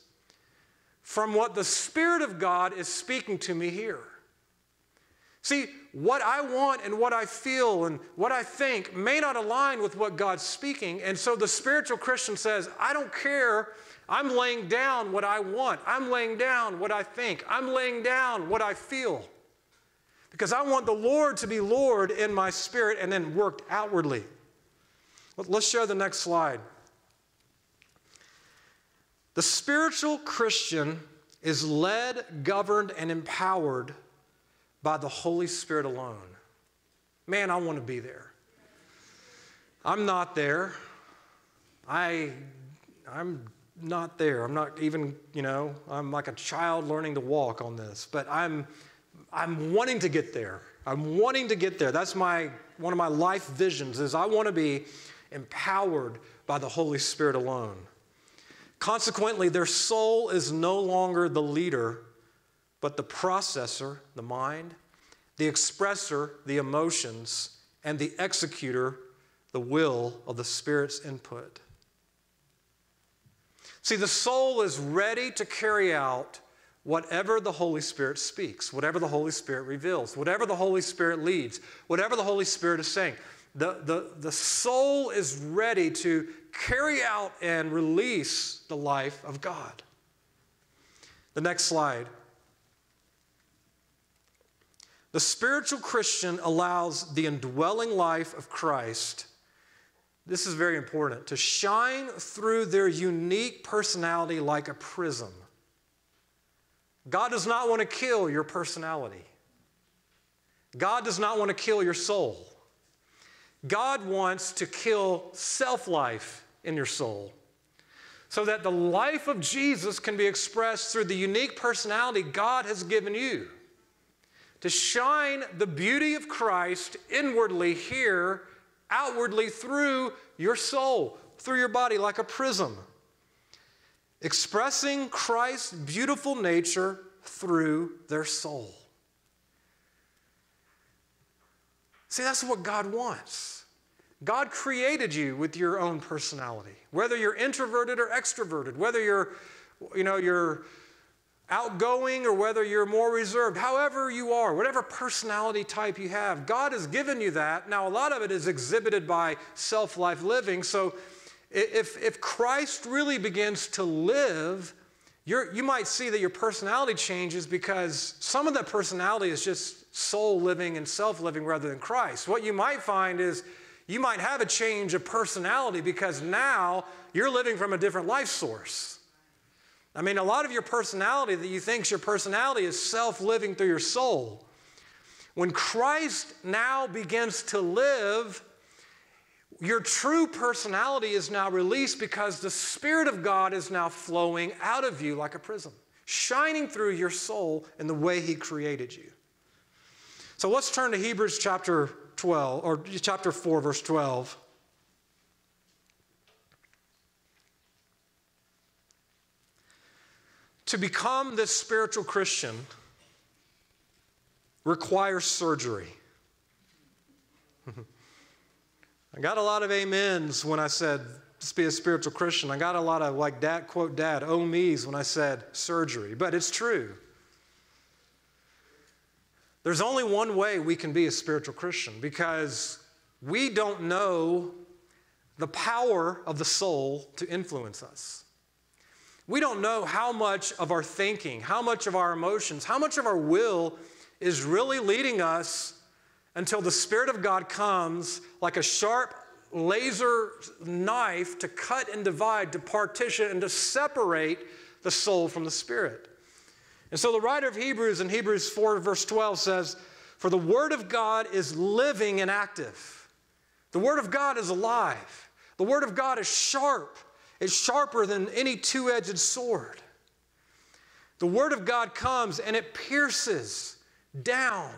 from what the Spirit of God is speaking to me here. See, what I want and what I feel and what I think may not align with what God's speaking. And so the spiritual Christian says, I don't care. I'm laying down what I want. I'm laying down what I think. I'm laying down what I feel. Because I want the Lord to be Lord in my spirit and then worked outwardly. Let's show the next slide. The spiritual Christian is led, governed, and empowered by the Holy Spirit alone. Man, I want to be there. I'm not there. I, I'm not there. I'm not even, you know, I'm like a child learning to walk on this. But I'm, I'm wanting to get there. I'm wanting to get there. That's my, one of my life visions is I want to be empowered by the Holy Spirit alone. Consequently, their soul is no longer the leader, but the processor, the mind, the expressor, the emotions, and the executor, the will of the Spirit's input. See, the soul is ready to carry out whatever the Holy Spirit speaks, whatever the Holy Spirit reveals, whatever the Holy Spirit leads, whatever the Holy Spirit is saying. The, the, the soul is ready to carry out and release the life of God. The next slide. The spiritual Christian allows the indwelling life of Christ, this is very important, to shine through their unique personality like a prism. God does not want to kill your personality. God does not want to kill your soul. God wants to kill self-life in your soul. so that the life of Jesus can be expressed through the unique personality God has given you, to shine the beauty of Christ inwardly here, outwardly through your soul, through your body like a prism, expressing Christ's beautiful nature through their soul. See, that's what God wants. God created you with your own personality, whether you're introverted or extroverted, whether you're, you know, you're outgoing or whether you're more reserved, however you are, whatever personality type you have, God has given you that. Now, a lot of it is exhibited by self-life living. So if, if Christ really begins to live, you're, you might see that your personality changes because some of that personality is just soul living and self-living rather than Christ. What you might find is you might have a change of personality because now you're living from a different life source. I mean, a lot of your personality that you think your personality is self-living through your soul. When Christ now begins to live, your true personality is now released because the Spirit of God is now flowing out of you like a prism, shining through your soul in the way He created you. So let's turn to Hebrews chapter twelve, or chapter four, verse twelve. To become this spiritual Christian requires surgery. I got a lot of amens when I said, just be a spiritual Christian. I got a lot of, like, dad, quote dad, oh me's when I said surgery. But it's true. There's only one way we can be a spiritual Christian because we don't know the power of the soul to influence us. We don't know how much of our thinking, how much of our emotions, how much of our will is really leading us until the Spirit of God comes like a sharp laser knife to cut and divide, to partition, and to separate the soul from the Spirit. And so the writer of Hebrews in Hebrews four, verse twelve says, "For the Word of God is living and active." The Word of God is alive. The Word of God is sharp. It's sharper than any two-edged sword. The Word of God comes and it pierces down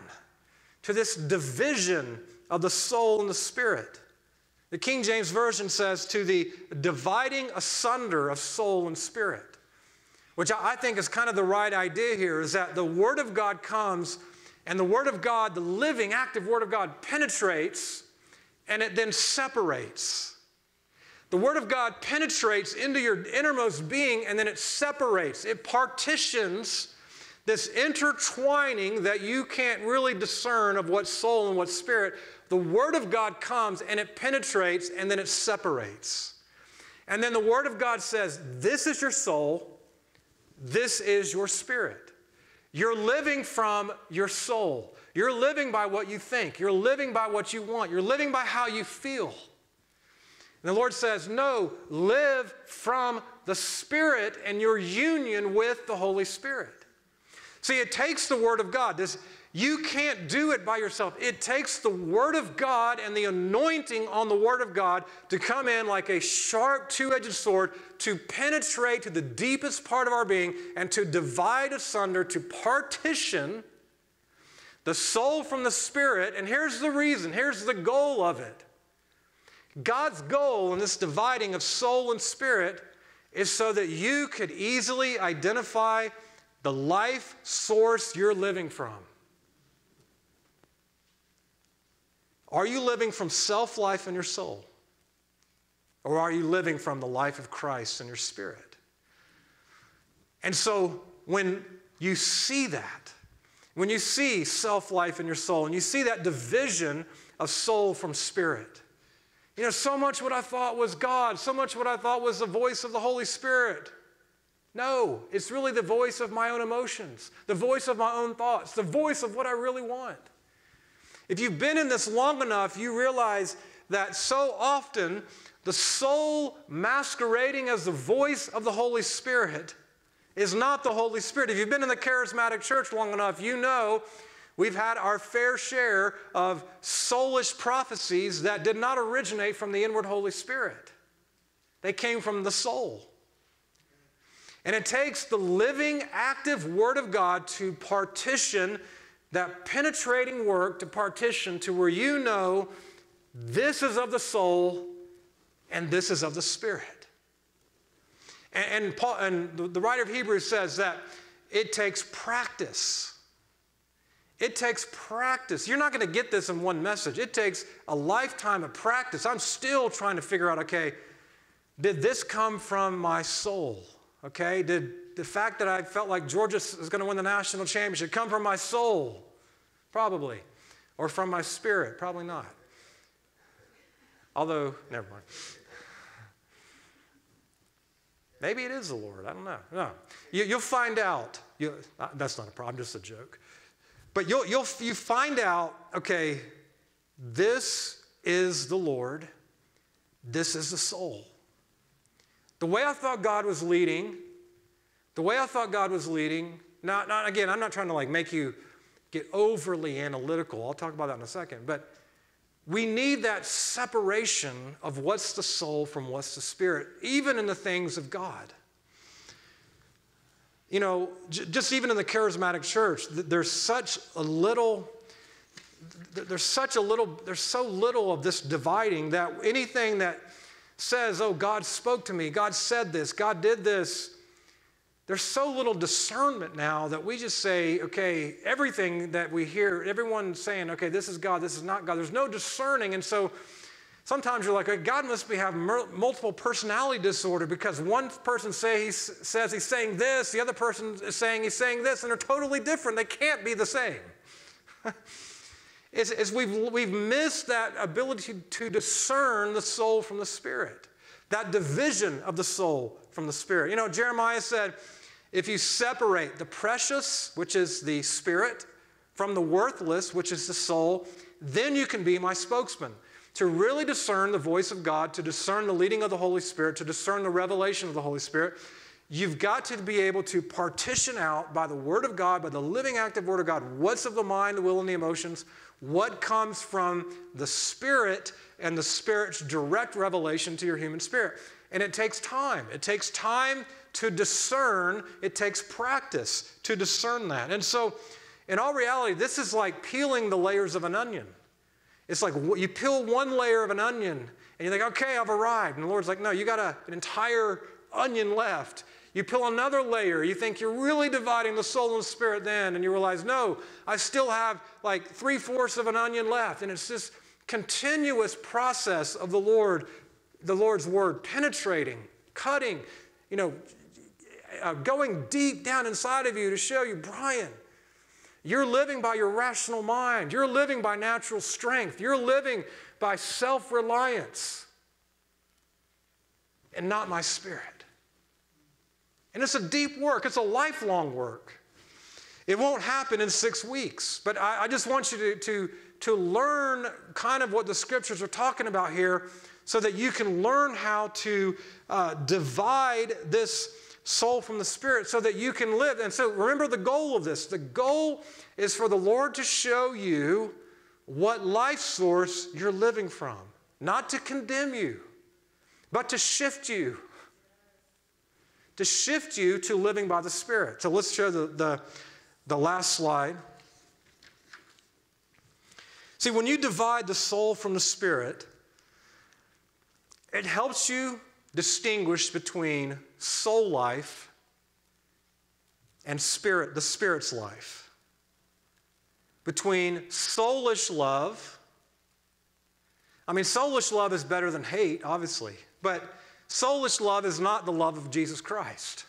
to this division of the soul and the spirit. The King James Version says to the dividing asunder of soul and spirit, which I think is kind of the right idea here, is that the Word of God comes and the Word of God, the living, active Word of God, penetrates and it then separates. The Word of God penetrates into your innermost being and then it separates. It partitions this intertwining that you can't really discern of what soul and what spirit. The Word of God comes and it penetrates and then it separates. And then the Word of God says, this is your soul, this is your spirit. You're living from your soul. You're living by what you think. You're living by what you want. You're living by how you feel. And the Lord says, no, live from the Spirit and your union with the Holy Spirit. See, it takes the Word of God. This, you can't do it by yourself. It takes the Word of God and the anointing on the Word of God to come in like a sharp two-edged sword to penetrate to the deepest part of our being and to divide asunder, to partition the soul from the Spirit. And here's the reason. Here's the goal of it. God's goal in this dividing of soul and spirit is so that you could easily identify the life source you're living from. Are you living from self-life in your soul? Or are you living from the life of Christ in your spirit? And so when you see that, when you see self-life in your soul, and you see that division of soul from spirit, you know, so much what I thought was God, so much what I thought was the voice of the Holy Spirit. No, it's really the voice of my own emotions, the voice of my own thoughts, the voice of what I really want. If you've been in this long enough, you realize that so often the soul masquerading as the voice of the Holy Spirit is not the Holy Spirit. If you've been in the charismatic church long enough, you know we've had our fair share of soulish prophecies that did not originate from the inward Holy Spirit. They came from the soul. And it takes the living, active Word of God to partition that penetrating work, to partition to where you know this is of the soul and this is of the Spirit. And, and, Paul, and the writer of Hebrews says that it takes practice. It takes practice. You're not going to get this in one message. It takes a lifetime of practice. I'm still trying to figure out, okay, did this come from my soul? Okay, did the fact that I felt like Georgia was going to win the national championship come from my soul? Probably. Or from my spirit? Probably not. Although, never mind. Maybe it is the Lord. I don't know. No. You, you'll find out. You, uh, that's not a problem, just a joke. But you'll, you'll you find out, okay, this is the Lord. This is the soul. The way I thought God was leading, the way I thought God was leading, not, not again, I'm not trying to like make you get overly analytical. I'll talk about that in a second. But we need that separation of what's the soul from what's the spirit, even in the things of God. You know, j- just even in the charismatic church, th- there's such a little... Th- there's such a little... There's so little of this dividing that anything that says, oh, God spoke to me, God said this, God did this. There's so little discernment now that we just say, okay, everything that we hear, everyone saying, okay, this is God, this is not God. There's no discerning. And so sometimes you're like, oh, God must be have multiple personality disorder because one person say he's, says he's saying this, the other person is saying he's saying this, and they're totally different. They can't be the same. Is, is we've, we've missed that ability to discern the soul from the spirit, that division of the soul from the spirit. You know, Jeremiah said, if you separate the precious, which is the spirit, from the worthless, which is the soul, then you can be my spokesman. To really discern the voice of God, to discern the leading of the Holy Spirit, to discern the revelation of the Holy Spirit, you've got to be able to partition out by the Word of God, by the living, active Word of God, what's of the mind, the will, and the emotions, what comes from the Spirit and the Spirit's direct revelation to your human spirit. And it takes time. It takes time to discern. It takes practice to discern that. And so, in all reality, this is like peeling the layers of an onion. It's like you peel one layer of an onion, and you're like, okay, I've arrived. And the Lord's like, no, you got a, an entire onion left. You peel another layer. You think you're really dividing the soul and spirit then, and you realize, no, I still have like three-fourths of an onion left. And it's this continuous process of the Lord, the Lord's word penetrating, cutting, you know, uh, going deep down inside of you to show you, Brian, you're living by your rational mind. You're living by natural strength. You're living by self-reliance and not my spirit. And it's a deep work. It's a lifelong work. It won't happen in six weeks. But I, I just want you to, to, to learn kind of what the Scriptures are talking about here so that you can learn how to uh, divide this soul from the spirit so that you can live. And so remember the goal of this. The goal is for the Lord to show you what life source you're living from, not to condemn you, but to shift you. To shift you to living by the Spirit. So let's show the, the, the last slide. See, when you divide the soul from the Spirit, it helps you distinguish between soul life and spirit, the Spirit's life. Between soulish love. I mean, soulish love is better than hate, obviously. But soulish love is not the love of Jesus Christ.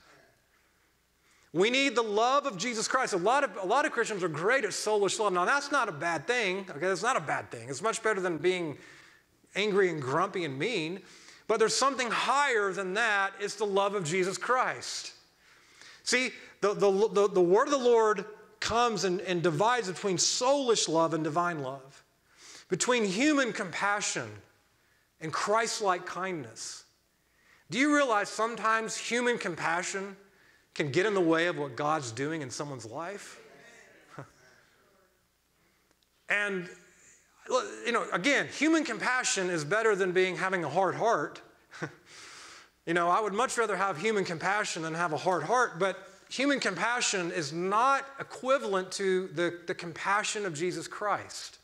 We need the love of Jesus Christ. A lot of, a lot of Christians are great at soulish love. Now, that's not a bad thing. Okay, that's not a bad thing. It's much better than being angry and grumpy and mean. But there's something higher than that. It's the love of Jesus Christ. See, the, the, the, the word of the Lord comes and, and divides between soulish love and divine love, between human compassion and Christ-like kindness. Do you realize sometimes human compassion can get in the way of what God's doing in someone's life? And, you know, again, human compassion is better than being having a hard heart. You know, I would much rather have human compassion than have a hard heart, but human compassion is not equivalent to the, the compassion of Jesus Christ.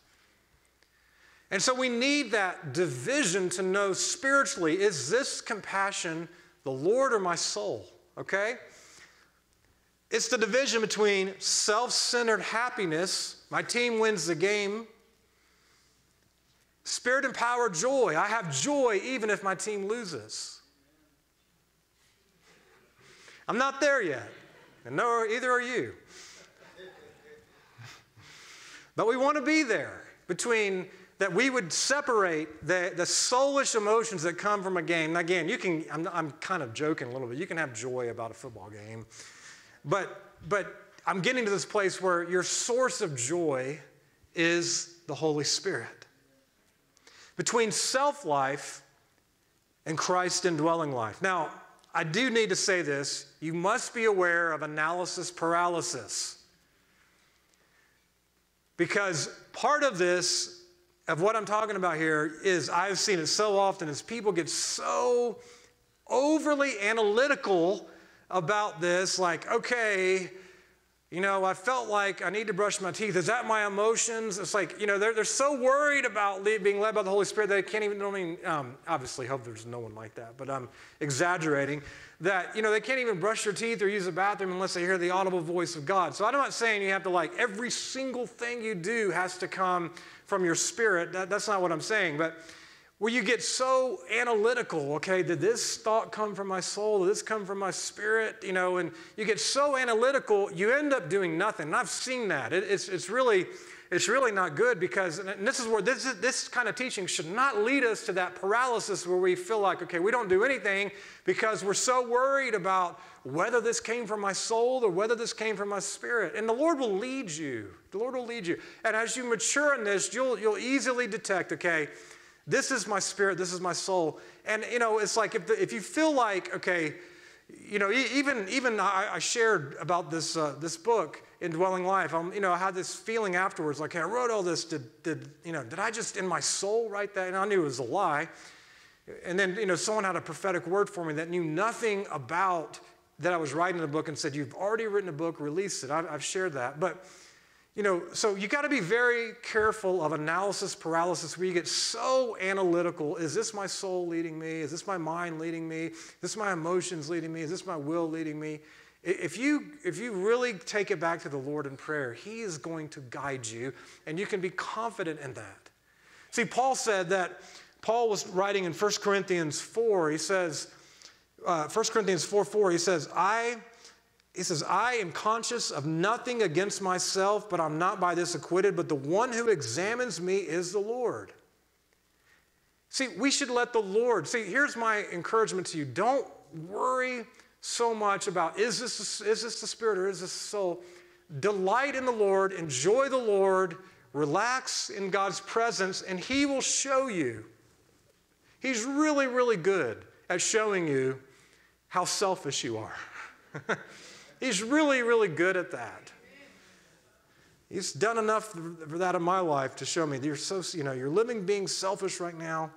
And so we need that division to know spiritually, is this compassion the Lord or my soul? Okay? It's the division between self-centered happiness, my team wins the game, spirit-empowered joy, I have joy even if my team loses. I'm not there yet, and no, either are you. But we want to be there between that we would separate the, the soulish emotions that come from a game. Now again, you can, I'm, I'm kind of joking a little bit, you can have joy about a football game, but, but I'm getting to this place where your source of joy is the Holy Spirit. Between self-life and Christ indwelling life. Now, I do need to say this, you must be aware of analysis paralysis. Because part of this of what I'm talking about here is, I've seen it so often, is people get so overly analytical about this, like, okay, you know, I felt like I need to brush my teeth. Is that my emotions? It's like, you know, they're, they're so worried about being led by the Holy Spirit that they can't even, don't even, um, obviously, hope there's no one like that, but I'm exaggerating, that, you know, they can't even brush their teeth or use the bathroom unless they hear the audible voice of God. So I'm not saying you have to, like, every single thing you do has to come from your spirit. That, that's not what I'm saying, but where you get so analytical, okay, did this thought come from my soul? Did this come from my spirit? You know, and you get so analytical, you end up doing nothing. And I've seen that. It, it's, it's, really, it's really not good because, and this is where this, is, this kind of teaching should not lead us to that paralysis where we feel like, okay, we don't do anything because we're so worried about whether this came from my soul or whether this came from my spirit. And the Lord will lead you. The Lord will lead you. And as you mature in this, you'll, you'll easily detect, okay, this is my spirit, this is my soul. And, you know, it's like if, the, if you feel like, okay, you know, even, even I, I shared about this, uh, this book, Indwelling Life. I'm, you know, I had this feeling afterwards, like, hey, I wrote all this, did, did, you know, did I just in my soul write that? And I knew it was a lie. And then, you know, someone had a prophetic word for me that knew nothing about that I was writing the book and said, you've already written a book, release it. I've, I've shared that. But you know, so you got to be very careful of analysis paralysis where you get so analytical. Is this my soul leading me? Is this my mind leading me? Is this my emotions leading me? Is this my will leading me? If you, if you really take it back to the Lord in prayer, he is going to guide you, and you can be confident in that. See, Paul said that, Paul was writing in First Corinthians four, he says, uh, First Corinthians four four, he says, I... He says, I am conscious of nothing against myself, but I'm not by this acquitted, but the one who examines me is the Lord. See, we should let the Lord, see, here's my encouragement to you. Don't worry so much about, is this, is this the spirit or is this the soul? Delight in the Lord, enjoy the Lord, relax in God's presence, and he will show you. He's really, really good at showing you how selfish you are. He's really, really good at that. He's done enough for that in my life to show me that you're so, you know, you're living being selfish right now.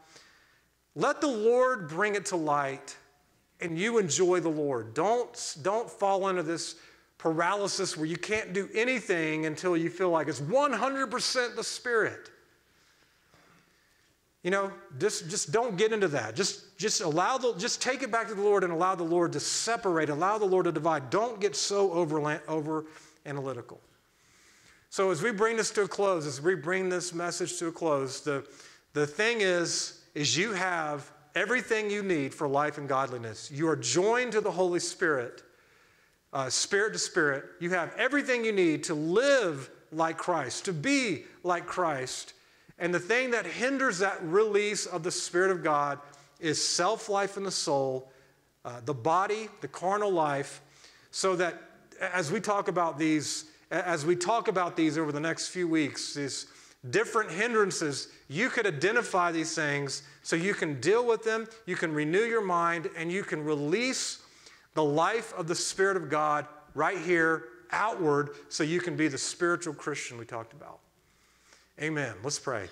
Let the Lord bring it to light and you enjoy the Lord. Don't, don't fall into this paralysis where you can't do anything until you feel like it's one hundred percent the Spirit. You know, just, just don't get into that. Just, just, allow the, just take it back to the Lord and allow the Lord to separate, allow the Lord to divide. Don't get so over, over analytical. So as we bring this to a close, as we bring this message to a close, the, the thing is, is you have everything you need for life and godliness. You are joined to the Holy Spirit, uh, spirit to spirit. You have everything you need to live like Christ, to be like Christ. And the thing that hinders that release of the Spirit of God is self-life in the soul, uh, the body, the carnal life, so that as we talk about these, as we talk about these over the next few weeks, these different hindrances, you could identify these things so you can deal with them, you can renew your mind, and you can release the life of the Spirit of God right here, outward, so you can be the spiritual Christian we talked about. Amen. Let's pray.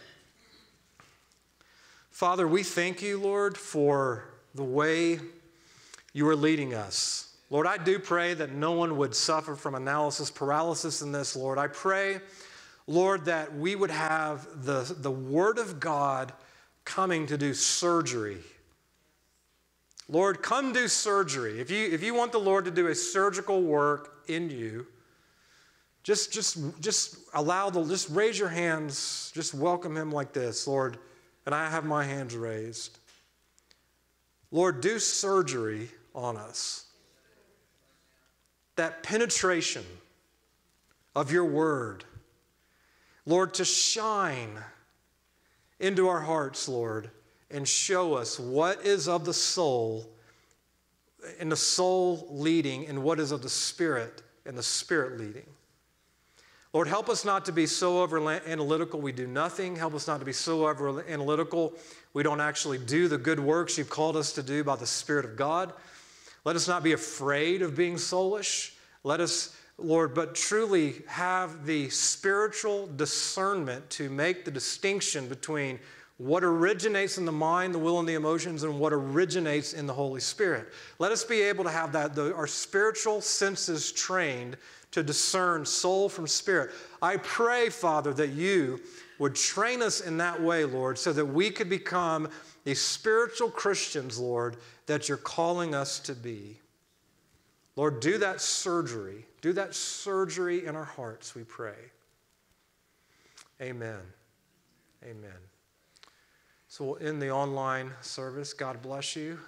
Father, we thank you, Lord, for the way You are leading us. Lord, I do pray that no one would suffer from analysis paralysis in this, Lord. I pray, Lord, that we would have the, the Word of God coming to do surgery. Lord, come do surgery. If you, if you want the Lord to do a surgical work in you, just, just, just allow the, just raise your hands, just welcome Him like this, Lord. And I have my hands raised. Lord, do surgery on us. That penetration of your word, Lord, to shine into our hearts, Lord, and show us what is of the soul and the soul leading and what is of the spirit and the spirit leading. Lord, help us not to be so over-analytical we do nothing. Help us not to be so over-analytical we don't actually do the good works you've called us to do by the Spirit of God. Let us not be afraid of being soulish. Let us, Lord, but truly have the spiritual discernment to make the distinction between what originates in the mind, the will, and the emotions, and what originates in the Holy Spirit. Let us be able to have that, the, our spiritual senses trained to discern soul from spirit. I pray, Father, that you would train us in that way, Lord, so that we could become the spiritual Christians, Lord, that you're calling us to be. Lord, do that surgery. Do that surgery in our hearts, we pray. Amen. Amen. So we'll end the online service. God bless you.